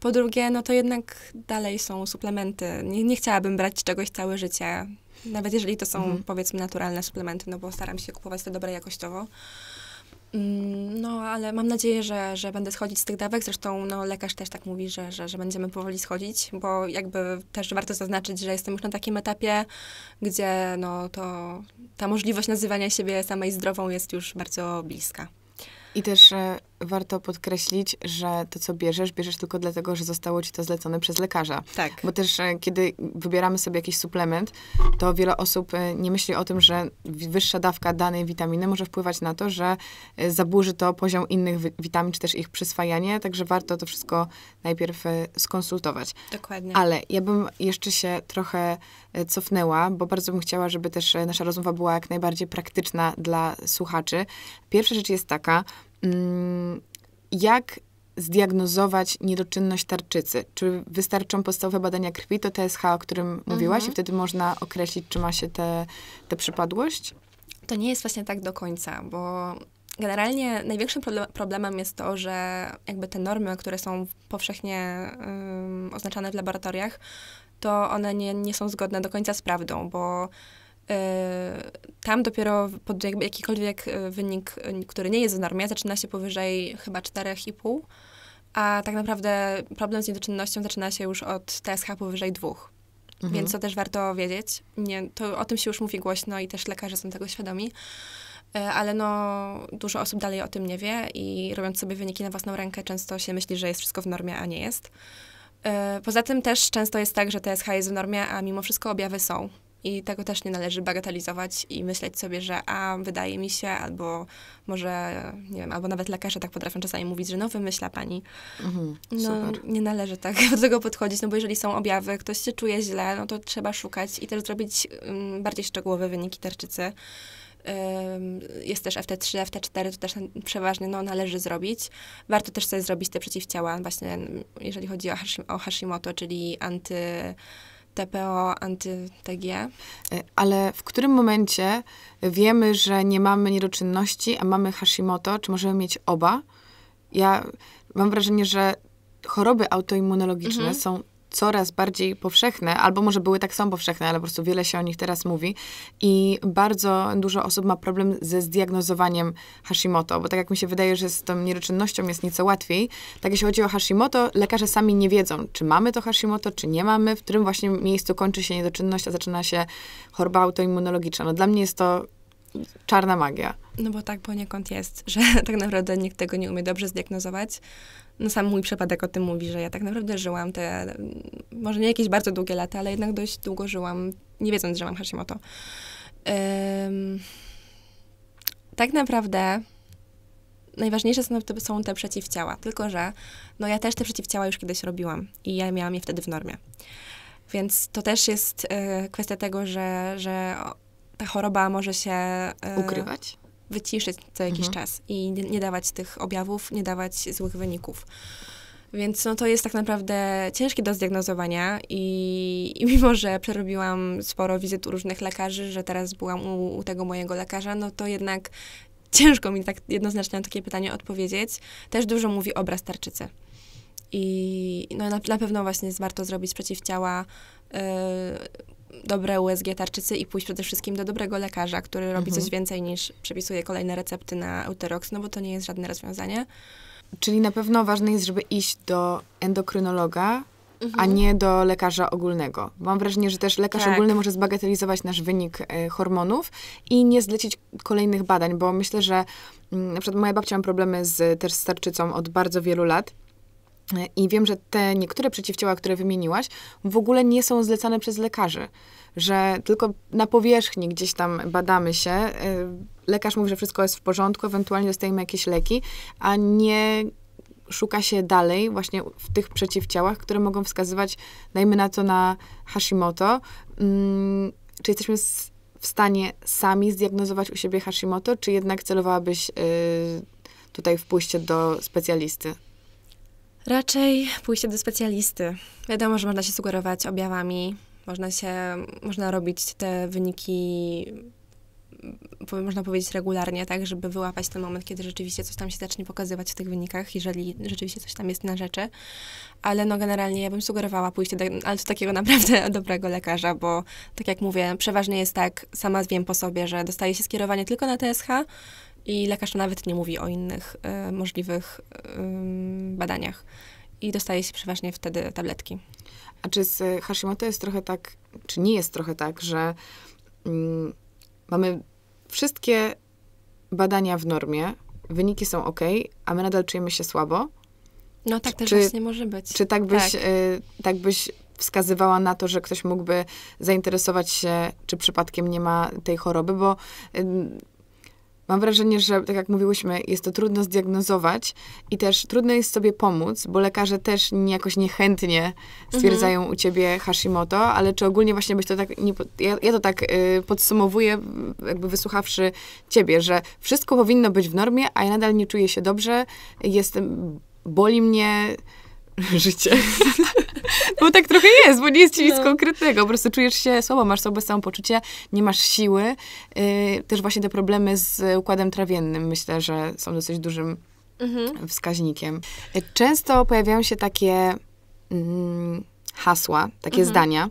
Po drugie, no to jednak dalej są suplementy. Nie, nie chciałabym brać czegoś całe życie, nawet jeżeli to są, mhm. powiedzmy, naturalne suplementy, no bo staram się kupować te dobre jakościowo. No, ale mam nadzieję, że, że będę schodzić z tych dawek. Zresztą no, lekarz też tak mówi, że, że, że będziemy powoli schodzić, bo jakby też warto zaznaczyć, że jestem już na takim etapie, gdzie no, to, ta możliwość nazywania siebie samej zdrową jest już bardzo bliska. I też e, warto podkreślić, że to, co bierzesz, bierzesz tylko dlatego, że zostało ci to zlecone przez lekarza. Tak. Bo też e, kiedy wybieramy sobie jakiś suplement, to wiele osób e, nie myśli o tym, że wyższa dawka danej witaminy może wpływać na to, że e, zaburzy to poziom innych wi- witamin, czy też ich przyswajanie. Także warto to wszystko najpierw e, skonsultować. Dokładnie. Ale ja bym jeszcze się trochę e, cofnęła, bo bardzo bym chciała, żeby też e, nasza rozmowa była jak najbardziej praktyczna dla słuchaczy. Pierwsza rzecz jest taka, jak zdiagnozować niedoczynność tarczycy? Czy wystarczą podstawowe badania krwi, to T S H, o którym mówiłaś, mhm. i wtedy można określić, czy ma się tę tę przypadłość? To nie jest właśnie tak do końca, bo generalnie największym problemem jest to, że jakby te normy, które są powszechnie um, oznaczane w laboratoriach, to one nie, nie są zgodne do końca z prawdą, bo tam dopiero pod jakikolwiek wynik, który nie jest w normie, zaczyna się powyżej chyba cztery i pół, a tak naprawdę problem z niedoczynnością zaczyna się już od T S H powyżej dwóch. Mhm. Więc to też warto wiedzieć. Nie, to o tym się już mówi głośno i też lekarze są tego świadomi, ale no dużo osób dalej o tym nie wie i robiąc sobie wyniki na własną rękę często się myśli, że jest wszystko w normie, a nie jest. Poza tym też często jest tak, że T S H jest w normie, a mimo wszystko objawy są. I tego też nie należy bagatelizować i myśleć sobie, że a, wydaje mi się, albo może, nie wiem, albo nawet lekarze tak potrafią czasami mówić, że no, wymyśla pani. Mhm, no, nie należy tak do tego podchodzić, no bo jeżeli są objawy, ktoś się czuje źle, no to trzeba szukać i też zrobić um, bardziej szczegółowe wyniki tarczycy. Um, jest też F T trzy, F T cztery, to też przeważnie, no, należy zrobić. Warto też sobie zrobić te przeciwciała, właśnie jeżeli chodzi o, Hashim- o Hashimoto, czyli anty... T P O, anty-T G. Ale w którym momencie wiemy, że nie mamy niedoczynności, a mamy Hashimoto? Czy możemy mieć oba? Ja mam wrażenie, że choroby autoimmunologiczne mhm. są coraz bardziej powszechne, albo może były tak samo powszechne, ale po prostu wiele się o nich teraz mówi i bardzo dużo osób ma problem ze zdiagnozowaniem Hashimoto, bo tak jak mi się wydaje, że z tą niedoczynnością jest nieco łatwiej, tak jeśli chodzi o Hashimoto, lekarze sami nie wiedzą, czy mamy to Hashimoto, czy nie mamy, w którym właśnie miejscu kończy się niedoczynność, a zaczyna się choroba autoimmunologiczna. No dla mnie jest to czarna magia. No bo tak poniekąd jest, że tak naprawdę nikt tego nie umie dobrze zdiagnozować. No sam mój przypadek o tym mówi, że ja tak naprawdę żyłam te, może nie jakieś bardzo długie lata, ale jednak dość długo żyłam, nie wiedząc, że mam Hashimoto. Um, tak naprawdę najważniejsze są te, są te przeciwciała, tylko że no ja też te przeciwciała już kiedyś robiłam i ja miałam je wtedy w normie. Więc to też jest y, kwestia tego, że, że ta choroba może się... Y, ukrywać? Wyciszyć co jakiś mhm. czas i nie, nie dawać tych objawów, nie dawać złych wyników. Więc no, to jest tak naprawdę ciężkie do zdiagnozowania i, i mimo, że przerobiłam sporo wizyt u różnych lekarzy, że teraz byłam u, u tego mojego lekarza, no to jednak ciężko mi tak jednoznacznie na takie pytanie odpowiedzieć. Też dużo mówi obraz tarczycy. I no, na, na pewno właśnie jest warto zrobić przeciwciała, yy, dobre U S G tarczycy i pójść przede wszystkim do dobrego lekarza, który robi mhm. coś więcej niż przepisuje kolejne recepty na Euterox, no bo to nie jest żadne rozwiązanie. Czyli na pewno ważne jest, żeby iść do endokrynologa mhm. a nie do lekarza ogólnego. Mam wrażenie, że też lekarz tak. ogólny może zbagatelizować nasz wynik y, hormonów i nie zlecić kolejnych badań, bo myślę, że y, na przykład moja babcia ma problemy z, też z tarczycą od bardzo wielu lat. I wiem, że te niektóre przeciwciała, które wymieniłaś, w ogóle nie są zlecane przez lekarzy. Że tylko na powierzchni gdzieś tam badamy się. Lekarz mówi, że wszystko jest w porządku, ewentualnie dostajemy jakieś leki, a nie szuka się dalej właśnie w tych przeciwciałach, które mogą wskazywać, dajmy na to, na Hashimoto. Hmm, czy jesteśmy w stanie sami zdiagnozować u siebie Hashimoto, czy jednak celowałabyś yy, tutaj w pójście do specjalisty? Raczej pójście do specjalisty. Wiadomo, że można się sugerować objawami, można się, można robić te wyniki, można powiedzieć, regularnie, tak, żeby wyłapać ten moment, kiedy rzeczywiście coś tam się zacznie pokazywać w tych wynikach, jeżeli rzeczywiście coś tam jest na rzeczy. Ale no generalnie ja bym sugerowała pójście do, ale do takiego naprawdę dobrego lekarza, bo tak jak mówię, przeważnie jest tak, sama wiem po sobie, że dostaje się skierowanie tylko na T S H, i lekarz nawet nie mówi o innych y, możliwych y, badaniach. I dostaje się przeważnie wtedy tabletki. A czy z Hashimoto jest trochę tak, czy nie jest trochę tak, że y, mamy wszystkie badania w normie, wyniki są ok, a my nadal czujemy się słabo? No tak też czy, właśnie może być. Czy tak byś, tak. Y, tak byś wskazywała na to, że ktoś mógłby zainteresować się, czy przypadkiem nie ma tej choroby, bo... Y, Mam wrażenie, że tak jak mówiłyśmy, jest to trudno zdiagnozować i też trudno jest sobie pomóc, bo lekarze też jakoś niechętnie stwierdzają mhm. u ciebie Hashimoto, ale czy ogólnie właśnie byś to tak, nie, ja, ja to tak y, podsumowuję, jakby wysłuchawszy ciebie, że wszystko powinno być w normie, a ja nadal nie czuję się dobrze, jestem, boli mnie życie. Bo tak trochę jest, bo nie jest ci nic no. konkretnego. Po prostu czujesz się słabo, masz słabe samopoczucie, nie masz siły. Yy, też właśnie te problemy z układem trawiennym, myślę, że są dosyć dużym mhm. wskaźnikiem. Yy, często pojawiają się takie mm, hasła, takie mhm. zdania,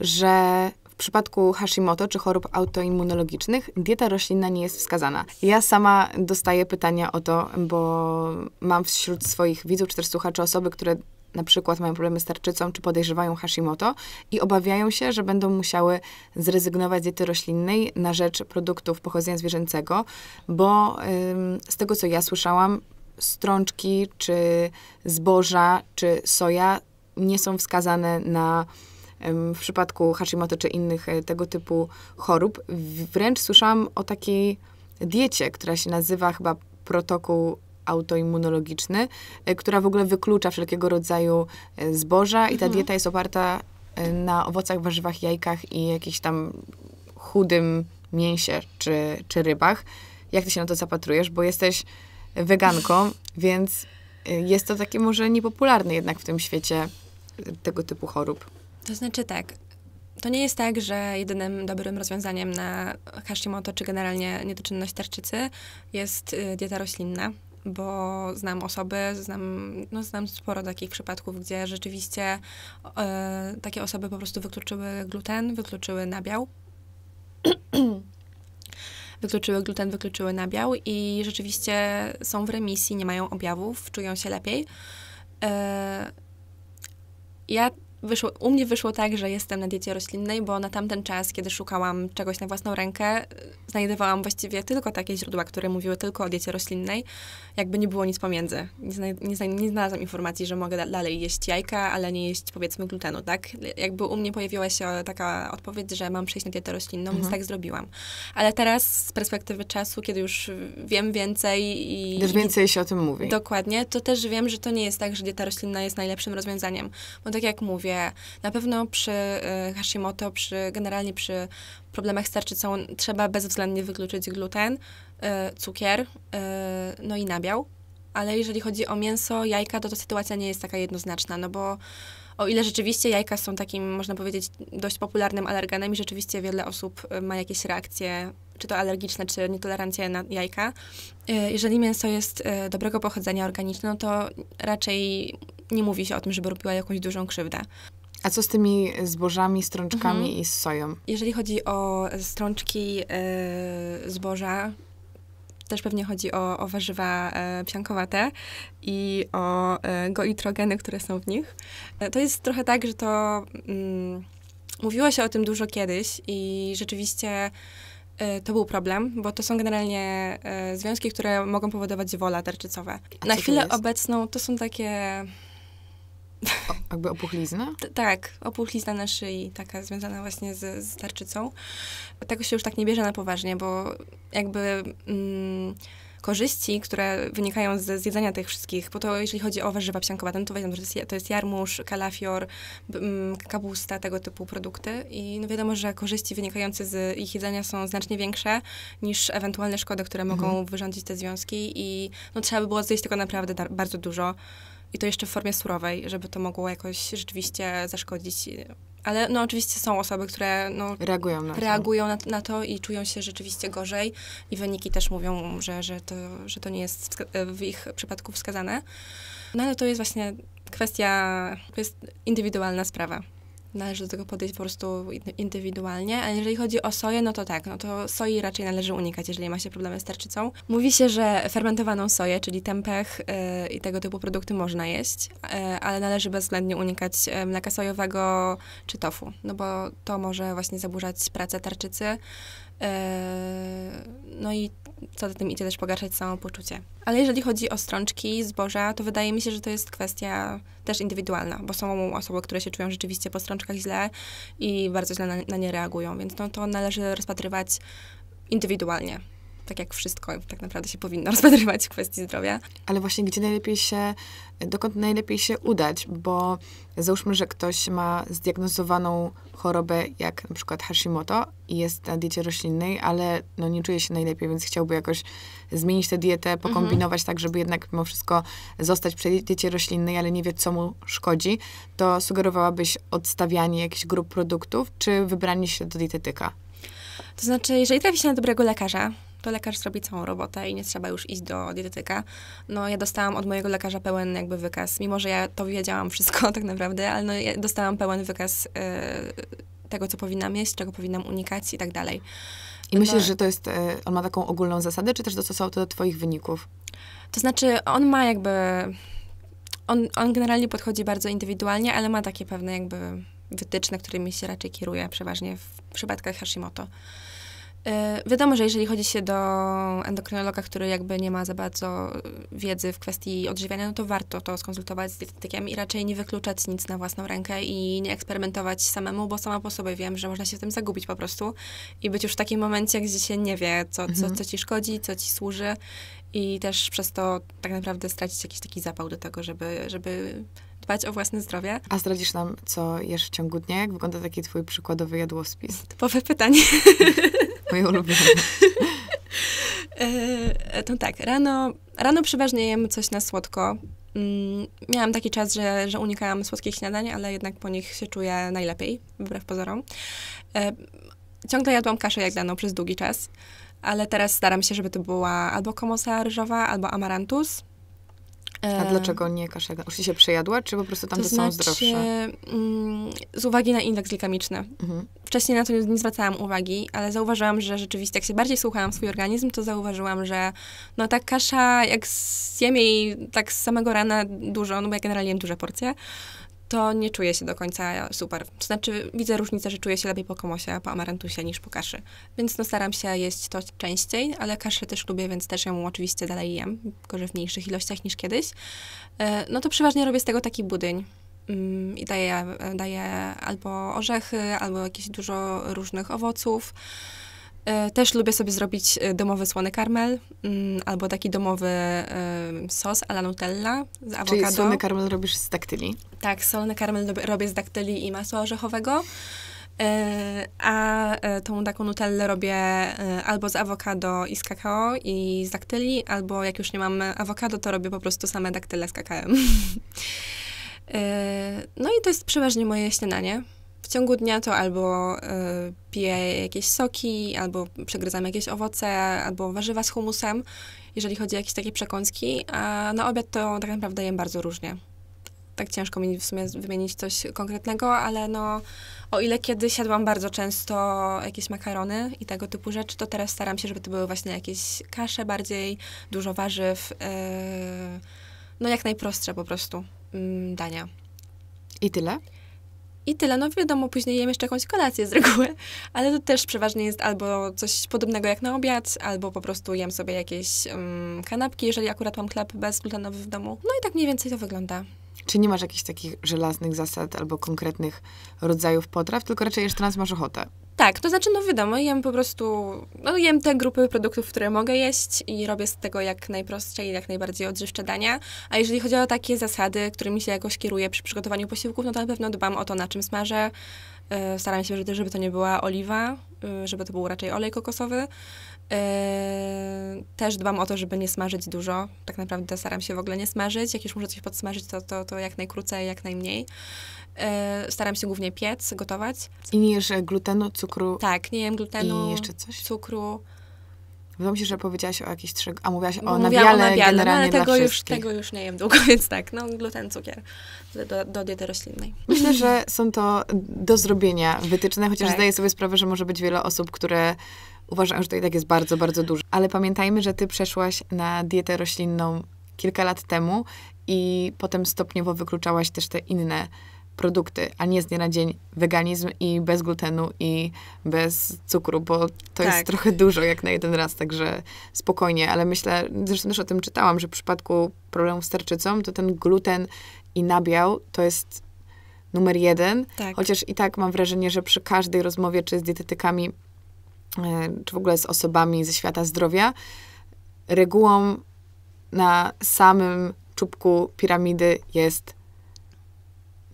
że w przypadku Hashimoto czy chorób autoimmunologicznych dieta roślinna nie jest wskazana. Ja sama dostaję pytania o to, bo mam wśród swoich widzów czy też słuchaczy osoby, które na przykład mają problemy z tarczycą, czy podejrzewają Hashimoto i obawiają się, że będą musiały zrezygnować z diety roślinnej na rzecz produktów pochodzenia zwierzęcego, bo ym, z tego, co ja słyszałam, strączki, czy zboża, czy soja nie są wskazane na ym, w przypadku Hashimoto, czy innych y, tego typu chorób. Wręcz słyszałam o takiej diecie, która się nazywa chyba protokół autoimmunologiczny, która w ogóle wyklucza wszelkiego rodzaju zboża i ta mhm. dieta jest oparta na owocach, warzywach, jajkach i jakichś tam chudym mięsie czy, czy rybach. Jak ty się na to zapatrujesz? Bo jesteś weganką, więc jest to takie może niepopularne jednak w tym świecie tego typu chorób. To znaczy tak, to nie jest tak, że jedynym dobrym rozwiązaniem na Hashimoto czy generalnie niedoczynność tarczycy jest dieta roślinna. Bo znam osoby, znam, no znam sporo takich przypadków, gdzie rzeczywiście y, takie osoby po prostu wykluczyły gluten, wykluczyły nabiał. wykluczyły gluten, wykluczyły nabiał i rzeczywiście są w remisji, nie mają objawów, czują się lepiej. Y, ja Wyszło, u mnie wyszło tak, że jestem na diecie roślinnej, bo na tamten czas, kiedy szukałam czegoś na własną rękę, znajdowałam właściwie tylko takie źródła, które mówiły tylko o diecie roślinnej. Jakby nie było nic pomiędzy. Nie, znaj, nie, znaj, nie znalazłam informacji, że mogę da, dalej jeść jajka, ale nie jeść, powiedzmy, glutenu, tak? Jakby u mnie pojawiła się taka odpowiedź, że mam przejść na dietę roślinną, mhm. więc tak zrobiłam. Ale teraz, z perspektywy czasu, kiedy już wiem więcej i... Też więcej się o tym mówi. Dokładnie. To też wiem, że to nie jest tak, że dieta roślinna jest najlepszym rozwiązaniem. Bo tak jak mówię, na pewno przy y, Hashimoto, przy, generalnie przy problemach z tarczycą trzeba bezwzględnie wykluczyć gluten, y, cukier, y, no i nabiał. Ale jeżeli chodzi o mięso, jajka, to, to sytuacja nie jest taka jednoznaczna, no bo o ile rzeczywiście jajka są takim, można powiedzieć, dość popularnym alergenem i rzeczywiście wiele osób ma jakieś reakcje, czy to alergiczne, czy nietolerancje na jajka. Y, jeżeli mięso jest y, dobrego pochodzenia organicznego, to raczej nie mówi się o tym, żeby robiła jakąś dużą krzywdę. A co z tymi zbożami, strączkami mhm. i z soją? Jeżeli chodzi o strączki, yy, zboża, też pewnie chodzi o, o warzywa e, psiankowate i o e, goitrogeny, które są w nich. E, to jest trochę tak, że to mm, mówiło się o tym dużo kiedyś i rzeczywiście to był problem, bo to są generalnie y, związki, które mogą powodować zwola tarczycowe. A na chwilę to obecną to są takie... O, jakby opuchlizna? Tak, opuchlizna na szyi, taka związana właśnie z, z tarczycą. Tego się już tak nie bierze na poważnie, bo jakby... Mm, korzyści, które wynikają ze zjedzenia tych wszystkich, bo to jeżeli chodzi o warzywa psiankowate, no to wiadomo, że to jest, to jest jarmuż, kalafior, kapusta, tego typu produkty i no wiadomo, że korzyści wynikające z ich jedzenia są znacznie większe niż ewentualne szkody, które mogą mhm. wyrządzić te związki i no trzeba by było zjeść tego naprawdę bardzo dużo i to jeszcze w formie surowej, żeby to mogło jakoś rzeczywiście zaszkodzić. Ale no oczywiście są osoby, które no, reagują, na, reagują to. Na, na to i czują się rzeczywiście gorzej i wyniki też mówią, że, że, to, że to nie jest w ich przypadku wskazane. No ale to jest właśnie kwestia, to jest indywidualna sprawa. Należy do tego podejść po prostu indywidualnie, a jeżeli chodzi o soję, no to tak, no to soi raczej należy unikać, jeżeli ma się problemy z tarczycą. Mówi się, że fermentowaną soję, czyli tempeh yy, i tego typu produkty można jeść, yy, ale należy bezwzględnie unikać mleka sojowego czy tofu, no bo to może właśnie zaburzać pracę tarczycy, yy, no i co za tym idzie też pogarszać samopoczucie. Ale jeżeli chodzi o strączki, zboża, to wydaje mi się, że to jest kwestia też indywidualna, bo są osoby, które się czują rzeczywiście po strączkach źle i bardzo źle na, na nie reagują, więc no, to należy rozpatrywać indywidualnie. Tak jak wszystko tak naprawdę się powinno rozpatrywać w kwestii zdrowia. Ale właśnie gdzie najlepiej się, dokąd najlepiej się udać, bo załóżmy, że ktoś ma zdiagnozowaną chorobę jak na przykład Hashimoto i jest na diecie roślinnej, ale no nie czuje się najlepiej, więc chciałby jakoś zmienić tę dietę, pokombinować mhm. tak, żeby jednak mimo wszystko zostać przy diecie roślinnej, ale nie wie, co mu szkodzi, to sugerowałabyś odstawianie jakichś grup produktów, czy wybranie się do dietetyka? To znaczy, jeżeli trafi się na dobrego lekarza, to lekarz zrobi całą robotę i nie trzeba już iść do dietetyka. No ja dostałam od mojego lekarza pełen jakby wykaz, mimo że ja to wiedziałam wszystko tak naprawdę, ale no, ja dostałam pełen wykaz y, tego, co powinnam jeść, czego powinnam unikać i tak dalej. I no, myślisz, że to jest, y, on ma taką ogólną zasadę, czy też dostosował to do twoich wyników? To znaczy, on ma jakby, on, on generalnie podchodzi bardzo indywidualnie, ale ma takie pewne jakby wytyczne, którymi się raczej kieruje przeważnie w przypadkach Hashimoto. Wiadomo, że jeżeli chodzi się do endokrynologa, który jakby nie ma za bardzo wiedzy w kwestii odżywiania, no to warto to skonsultować z dietetykiem i raczej nie wykluczać nic na własną rękę i nie eksperymentować samemu, bo sama po sobie wiem, że można się w tym zagubić po prostu i być już w takim momencie, gdzie się nie wie, co, co, co ci szkodzi, co ci służy i też przez to tak naprawdę stracić jakiś taki zapał do tego, żeby, żeby dbać o własne zdrowie. A zdradzisz nam, co jesz w ciągu dnia? Jak wygląda taki twój przykładowy jadłospis? Typowe pytanie. Moje ulubione. To tak, rano, rano przeważnie jem coś na słodko. Miałam taki czas, że, że unikałam słodkich śniadań, ale jednak po nich się czuję najlepiej, wbrew pozorom. Ciągle jadłam kaszę jaglaną przez długi czas, ale teraz staram się, żeby to była albo komosa ryżowa, albo amarantus. A dlaczego nie kasza? Już się przejadła, czy po prostu tam to są znaczy, zdrowsze? Z uwagi na indeks glikemiczny. Mhm. Wcześniej na to nie zwracałam uwagi, ale zauważyłam, że rzeczywiście, jak się bardziej słuchałam swój organizm, to zauważyłam, że no ta kasza, jak zjem jej tak z samego rana dużo, no bo ja generalnie jem duże porcje, to nie czuję się do końca super. To znaczy, widzę różnicę, że czuję się lepiej po komosie, po amarantusie niż po kaszy. Więc no, staram się jeść to częściej, ale kaszę też lubię, więc też ją oczywiście dalej jem, tylko że w mniejszych ilościach niż kiedyś. No to przeważnie robię z tego taki budyń. I daję, daję albo orzechy, albo jakieś dużo różnych owoców. Też lubię sobie zrobić domowy słony karmel, albo taki domowy sos à la Nutella z awokado. Czyli słony karmel robisz z daktyli? Tak, słony karmel robię z daktyli i masła orzechowego, a tą taką Nutellę robię albo z awokado i z kakao i z daktyli, albo jak już nie mam awokado, to robię po prostu same daktyle z kakaem. No i to jest przeważnie moje śniadanie. W ciągu dnia to albo y, piję jakieś soki, albo przegryzam jakieś owoce, albo warzywa z humusem, jeżeli chodzi o jakieś takie przekąski, a na obiad to tak naprawdę jem bardzo różnie. tak ciężko mi w sumie wymienić coś konkretnego, ale no o ile kiedyś jadłam bardzo często jakieś makarony i tego typu rzeczy, to teraz staram się, żeby to były właśnie jakieś kasze bardziej, dużo warzyw, yy, no jak najprostsze po prostu yy, dania. I tyle? I tyle. No wiadomo, później jem jeszcze jakąś kolację z reguły, ale to też przeważnie jest albo coś podobnego jak na obiad, albo po prostu jem sobie jakieś um, kanapki, jeżeli akurat mam chleb bezglutenowy w domu. No i tak mniej więcej to wygląda. Czy nie masz jakichś takich żelaznych zasad albo konkretnych rodzajów potraw, tylko raczej jeszcze raz masz ochotę? Tak, to znaczy, no wiadomo, jem po prostu, no jem te grupy produktów, które mogę jeść i robię z tego jak najprostsze i jak najbardziej odżywcze dania. A jeżeli chodzi o takie zasady, którymi się jakoś kieruję przy przygotowaniu posiłków, no to na pewno dbam o to, na czym smażę. Yy, staram się, żeby to nie była oliwa, yy, żeby to był raczej olej kokosowy. Yy, też dbam o to, żeby nie smażyć dużo. Tak naprawdę staram się w ogóle nie smażyć. Jak już muszę coś podsmażyć, to, to, to jak najkrócej, jak najmniej. Yy, staram się głównie piec, gotować. I nie jesz glutenu, cukru? Tak, nie jem glutenu, i jeszcze coś? Cukru. Wydaje mi się, że powiedziałaś o jakichś trzech... A mówiłaś o nabiale, o nabiale generalnie no, ale tego, już, tego już nie jem długo, więc tak, no gluten, cukier do, do diety roślinnej. Myślę, że są to do zrobienia wytyczne, chociaż tak. Zdaję sobie sprawę, że może być wiele osób, które uważają, że to i tak jest bardzo, bardzo dużo. Ale pamiętajmy, że ty przeszłaś na dietę roślinną kilka lat temu i potem stopniowo wykluczałaś też te inne produkty, a nie z dnia na dzień weganizm i bez glutenu i bez cukru, bo to tak. Jest trochę dużo jak na jeden raz, także spokojnie, ale myślę, zresztą też o tym czytałam, że w przypadku problemów z tarczycą, to ten gluten i nabiał to jest numer jeden, tak. Chociaż i tak mam wrażenie, że przy każdej rozmowie, czy z dietetykami, czy w ogóle z osobami ze świata zdrowia, regułą na samym czubku piramidy jest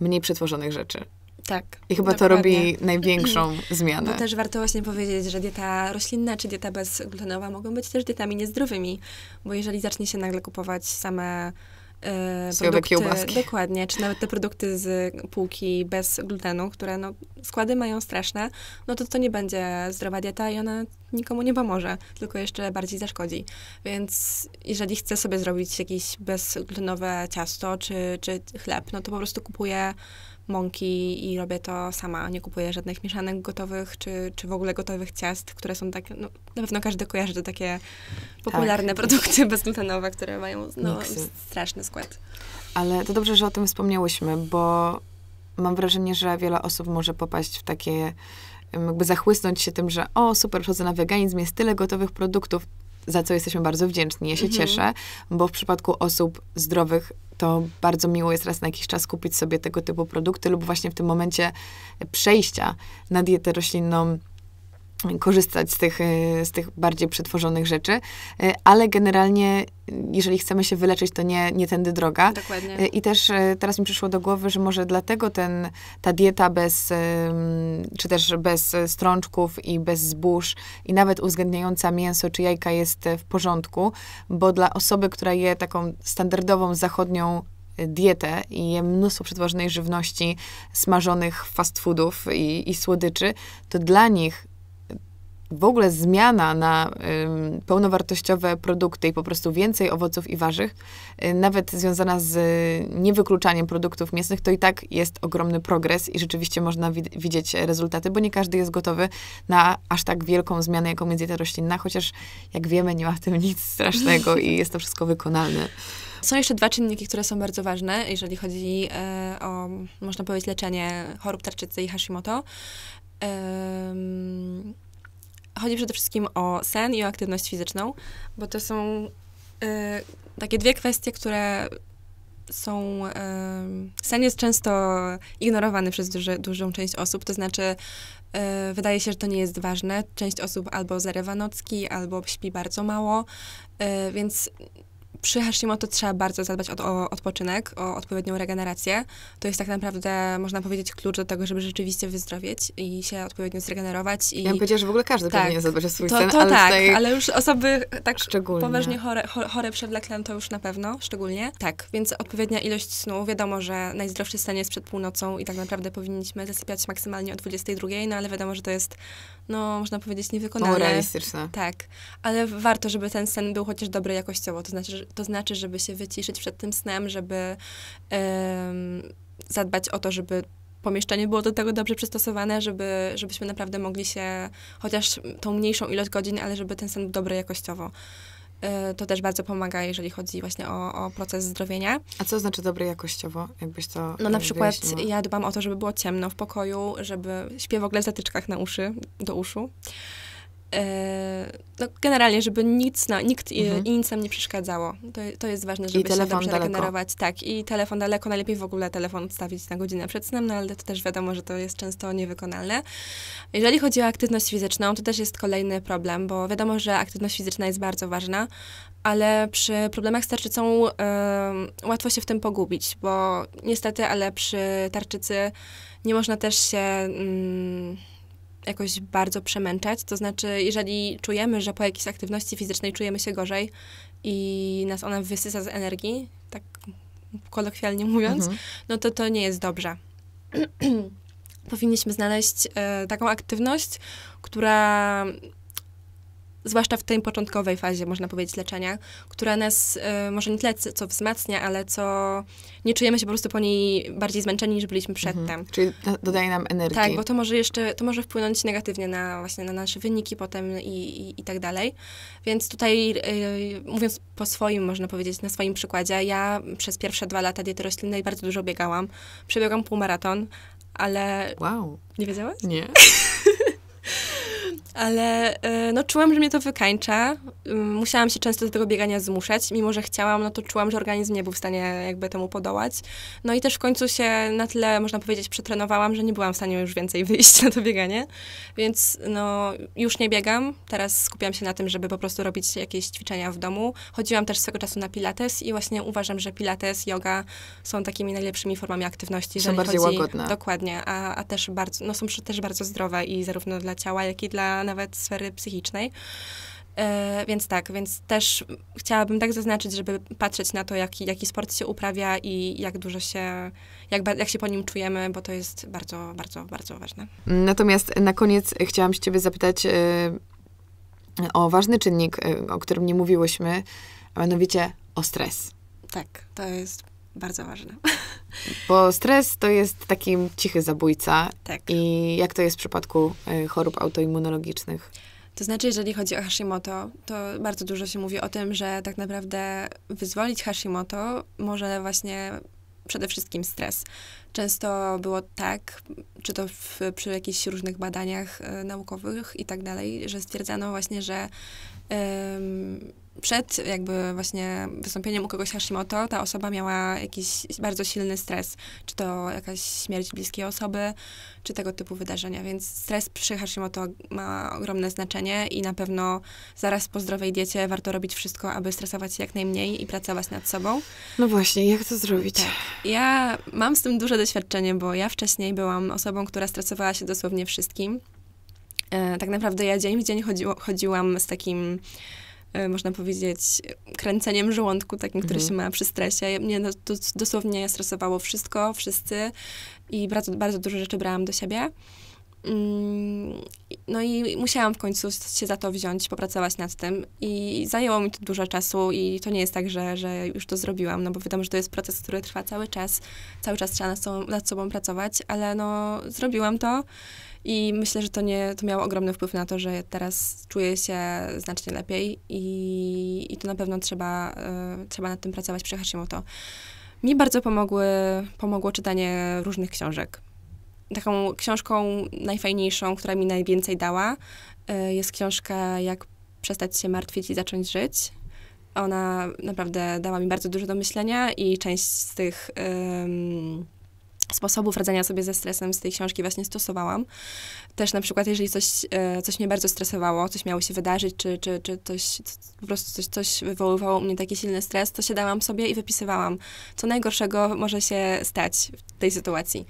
mniej przetworzonych rzeczy. Tak. I chyba dokładnie. To robi największą zmianę. Bo też warto właśnie powiedzieć, że dieta roślinna czy dieta bezglutenowa mogą być też dietami niezdrowymi, bo jeżeli zacznie się nagle kupować same e, produkty, kiełbaski. Dokładnie, czy nawet te produkty z półki bez glutenu, które no, składy mają straszne, no to to nie będzie zdrowa dieta i ona nikomu nie pomoże, tylko jeszcze bardziej zaszkodzi. Więc jeżeli chcę sobie zrobić jakieś bezglutenowe ciasto czy, czy chleb, no to po prostu kupuję mąki i robię to sama. Nie kupuję żadnych mieszanek gotowych, czy, czy w ogóle gotowych ciast, które są takie, no na pewno każdy kojarzy te takie popularne tak. Produkty bezglutenowe, które mają no, straszny skład. Ale to dobrze, że o tym wspomniałyśmy, bo mam wrażenie, że wiele osób może popaść w takie, jakby zachłysnąć się tym, że o, super, przechodzę na weganizm, jest tyle gotowych produktów, za co jesteśmy bardzo wdzięczni. Ja się mhm. cieszę, bo w przypadku osób zdrowych to bardzo miło jest raz na jakiś czas kupić sobie tego typu produkty lub właśnie w tym momencie przejścia na dietę roślinną korzystać z tych, z tych bardziej przetworzonych rzeczy, ale generalnie, jeżeli chcemy się wyleczyć, to nie, nie tędy droga. Dokładnie. I też teraz mi przyszło do głowy, że może dlatego ten, ta dieta bez, czy też bez strączków i bez zbóż i nawet uwzględniająca mięso czy jajka jest w porządku, bo dla osoby, która je taką standardową zachodnią dietę i je mnóstwo przetworzonej żywności, smażonych fast foodów i, i słodyczy, to dla nich w ogóle zmiana na y, pełnowartościowe produkty i po prostu więcej owoców i warzyw, y, nawet związana z y, niewykluczaniem produktów mięsnych, to i tak jest ogromny progres i rzeczywiście można wi widzieć rezultaty, bo nie każdy jest gotowy na aż tak wielką zmianę, jaką jest dieta roślinna, chociaż jak wiemy, nie ma w tym nic strasznego i jest to wszystko wykonalne. Są jeszcze dwa czynniki, które są bardzo ważne, jeżeli chodzi y, o, można powiedzieć, leczenie chorób tarczycy i Hashimoto. Ym... Chodzi przede wszystkim o sen i o aktywność fizyczną, bo to są y, takie dwie kwestie, które są... Y, sen jest często ignorowany przez duży, dużą część osób, to znaczy y, wydaje się, że to nie jest ważne. Część osób albo zarywa nocki, albo śpi bardzo mało, y, więc... Przy Hashimoto trzeba bardzo zadbać o, o odpoczynek, o odpowiednią regenerację. To jest tak naprawdę, można powiedzieć, klucz do tego, żeby rzeczywiście wyzdrowieć i się odpowiednio zregenerować. I... Ja bym powiedziała, że w ogóle każdy tak, powinien zadbać o swój sen, ale tak, tutaj... ale już osoby tak szczególnie. Poważnie chore, chore przewlekle to już na pewno, szczególnie. Tak, więc odpowiednia ilość snu. Wiadomo, że najzdrowszy sen jest przed północą i tak naprawdę powinniśmy zasypiać maksymalnie o dwudziestej drugiej, no ale wiadomo, że to jest, no można powiedzieć, niewykonalne. No, realistyczne. Tak, ale warto, żeby ten sen był chociaż dobry jakościowo, to znaczy, że to znaczy, żeby się wyciszyć przed tym snem, żeby um, zadbać o to, żeby pomieszczenie było do tego dobrze przystosowane, żeby, żebyśmy naprawdę mogli się, chociaż tą mniejszą ilość godzin, ale żeby ten sen był dobry jakościowo. To też bardzo pomaga, jeżeli chodzi właśnie o, o proces zdrowienia. A co znaczy dobre jakościowo? Jakbyś to No na przykład wyjaśniła. Ja dbam o to, żeby było ciemno w pokoju, żeby śpię w ogóle w zatyczkach na uszy, do uszu. No, generalnie, żeby nic, no, nikt mhm. i, i nic nam nie przeszkadzało. To, to jest ważne, żeby się dobrze regenerować. Tak, i telefon daleko. Najlepiej w ogóle telefon odstawić na godzinę przed snem, no ale to też wiadomo, że to jest często niewykonalne. Jeżeli chodzi o aktywność fizyczną, to też jest kolejny problem, bo wiadomo, że aktywność fizyczna jest bardzo ważna, ale przy problemach z tarczycą yy, łatwo się w tym pogubić, bo niestety, ale przy tarczycy nie można też się... Yy, jakoś bardzo przemęczać, to znaczy jeżeli czujemy, że po jakiejś aktywności fizycznej czujemy się gorzej i nas ona wysysa z energii, tak kolokwialnie mówiąc, mhm. no to to nie jest dobrze. Powinniśmy znaleźć e, taką aktywność, która, zwłaszcza w tej początkowej fazie, można powiedzieć, leczenia, która nas e, może nie tyle co wzmacnia, ale co nie czujemy się po prostu po niej bardziej zmęczeni, niż byliśmy przedtem. Mhm. Czyli dodaje nam energii. Tak, bo to może jeszcze, to może wpłynąć negatywnie na właśnie na nasze wyniki potem i, i, i tak dalej. Więc tutaj, e, mówiąc po swoim, można powiedzieć, na swoim przykładzie, ja przez pierwsze dwa lata diety roślinnej bardzo dużo biegałam. Przebiegłam półmaraton, ale... Wow. Nie wiedziałaś? Nie. Ale no, czułam, że mnie to wykańcza. Musiałam się często do tego biegania zmuszać. Mimo że chciałam, no to czułam, że organizm nie był w stanie jakby temu podołać. No i też w końcu się na tyle, można powiedzieć, przetrenowałam, że nie byłam w stanie już więcej wyjść na to bieganie. Więc no, już nie biegam. Teraz skupiam się na tym, żeby po prostu robić jakieś ćwiczenia w domu. Chodziłam też swego czasu na pilates i właśnie uważam, że pilates, yoga są takimi najlepszymi formami aktywności. Są bardziej chodzi, łagodne. Dokładnie. A, a też bardzo, no są też bardzo zdrowe i zarówno dla ciała, jak i dla nawet sfery psychicznej. E, więc tak, więc też chciałabym tak zaznaczyć, żeby patrzeć na to, jaki, jaki sport się uprawia i jak dużo się, jak, jak się po nim czujemy, bo to jest bardzo, bardzo, bardzo ważne. Natomiast na koniec chciałam się ciebie zapytać y, o ważny czynnik, y, o którym nie mówiłyśmy, a mianowicie o stres. Tak, to jest bardzo ważne. Bo stres to jest taki cichy zabójca. Tak. I jak to jest w przypadku y, chorób autoimmunologicznych? To znaczy, jeżeli chodzi o Hashimoto, to bardzo dużo się mówi o tym, że tak naprawdę wyzwolić Hashimoto może właśnie przede wszystkim stres. Często było tak, czy to w, przy jakichś różnych badaniach y, naukowych i tak dalej, że stwierdzano właśnie, że ym, przed jakby właśnie wystąpieniem u kogoś Hashimoto, ta osoba miała jakiś bardzo silny stres. Czy to jakaś śmierć bliskiej osoby, czy tego typu wydarzenia. Więc stres przy Hashimoto ma ogromne znaczenie i na pewno zaraz po zdrowej diecie warto robić wszystko, aby stresować się jak najmniej i pracować nad sobą. No właśnie, jak to zrobić? Tak. Ja mam z tym duże doświadczenie, bo ja wcześniej byłam osobą, która stresowała się dosłownie wszystkim. E, tak naprawdę ja dzień w dzień chodziło, chodziłam z takim... można powiedzieć, kręceniem żołądku, takim, który mhm. się ma przy stresie. Mnie dosłownie stresowało wszystko, wszyscy i bardzo, bardzo dużo rzeczy brałam do siebie. No i musiałam w końcu się za to wziąć, popracować nad tym i zajęło mi to dużo czasu i to nie jest tak, że, że już to zrobiłam, no bo wiadomo, że to jest proces, który trwa cały czas, cały czas trzeba nad sobą, nad sobą pracować, ale no zrobiłam to i myślę, że to, nie, to miało ogromny wpływ na to, że teraz czuję się znacznie lepiej i, i to na pewno trzeba, y, trzeba nad tym pracować przy Hashimoto. Mi bardzo pomogły, pomogło czytanie różnych książek. Taką książką najfajniejszą, która mi najwięcej dała, y, jest książka Jak przestać się martwić i zacząć żyć. Ona naprawdę dała mi bardzo dużo do myślenia i część z tych y, sposobów radzenia sobie ze stresem z tej książki właśnie stosowałam. Też na przykład, jeżeli coś, coś mnie bardzo stresowało, coś miało się wydarzyć, czy, czy, czy coś, po prostu coś, coś wywoływało u mnie taki silny stres, to siadałam sobie i wypisywałam, co najgorszego może się stać w tej sytuacji.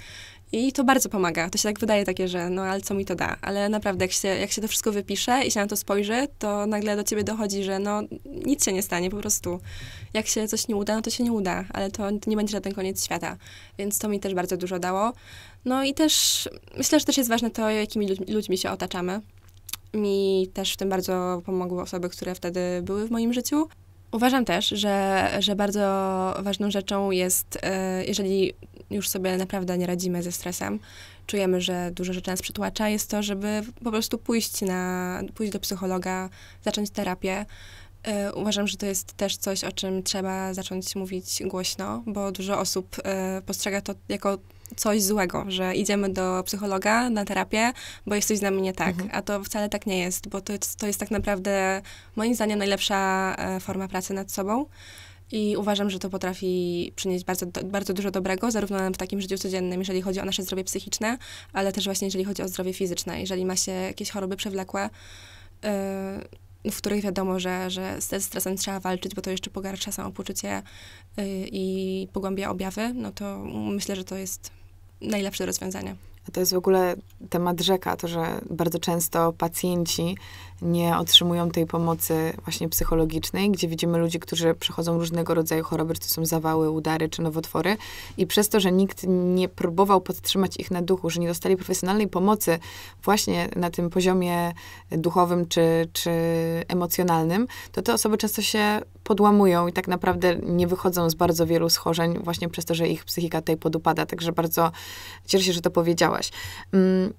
I to bardzo pomaga. To się tak wydaje takie, że no ale co mi to da? Ale naprawdę, jak się, jak się to wszystko wypisze i się na to spojrzy, to nagle do ciebie dochodzi, że no nic się nie stanie, po prostu. Jak się coś nie uda, no to się nie uda, ale to nie będzie żaden koniec świata. Więc to mi też bardzo dużo dało. No i też myślę, że też jest ważne to, jakimi ludźmi, ludźmi się otaczamy. Mi też w tym bardzo pomogły osoby, które wtedy były w moim życiu. Uważam też, że, że bardzo ważną rzeczą jest, jeżeli już sobie naprawdę nie radzimy ze stresem, czujemy, że dużo rzeczy nas przytłacza, jest to, żeby po prostu pójść, na, pójść do psychologa, zacząć terapię. Uważam, że to jest też coś, o czym trzeba zacząć mówić głośno, bo dużo osób postrzega to jako coś złego, że idziemy do psychologa na terapię, bo jest coś z nami nie tak. Mhm. A to wcale tak nie jest, bo to, to jest tak naprawdę, moim zdaniem, najlepsza forma pracy nad sobą. I uważam, że to potrafi przynieść bardzo, bardzo dużo dobrego, zarówno w takim życiu codziennym, jeżeli chodzi o nasze zdrowie psychiczne, ale też właśnie jeżeli chodzi o zdrowie fizyczne. Jeżeli ma się jakieś choroby przewlekłe, yy, w których wiadomo, że, że ze stresem trzeba walczyć, bo to jeszcze pogarsza samopoczucie yy, i pogłębia objawy, no to myślę, że to jest najlepsze rozwiązanie. A to jest w ogóle temat rzeka, to, że bardzo często pacjenci nie otrzymują tej pomocy właśnie psychologicznej, gdzie widzimy ludzi, którzy przechodzą różnego rodzaju choroby, czy to są zawały, udary, czy nowotwory. I przez to, że nikt nie próbował podtrzymać ich na duchu, że nie dostali profesjonalnej pomocy właśnie na tym poziomie duchowym, czy, czy emocjonalnym, to te osoby często się podłamują i tak naprawdę nie wychodzą z bardzo wielu schorzeń właśnie przez to, że ich psychika tutaj podupada. Także bardzo cieszę się, że to powiedziałaś. Mm.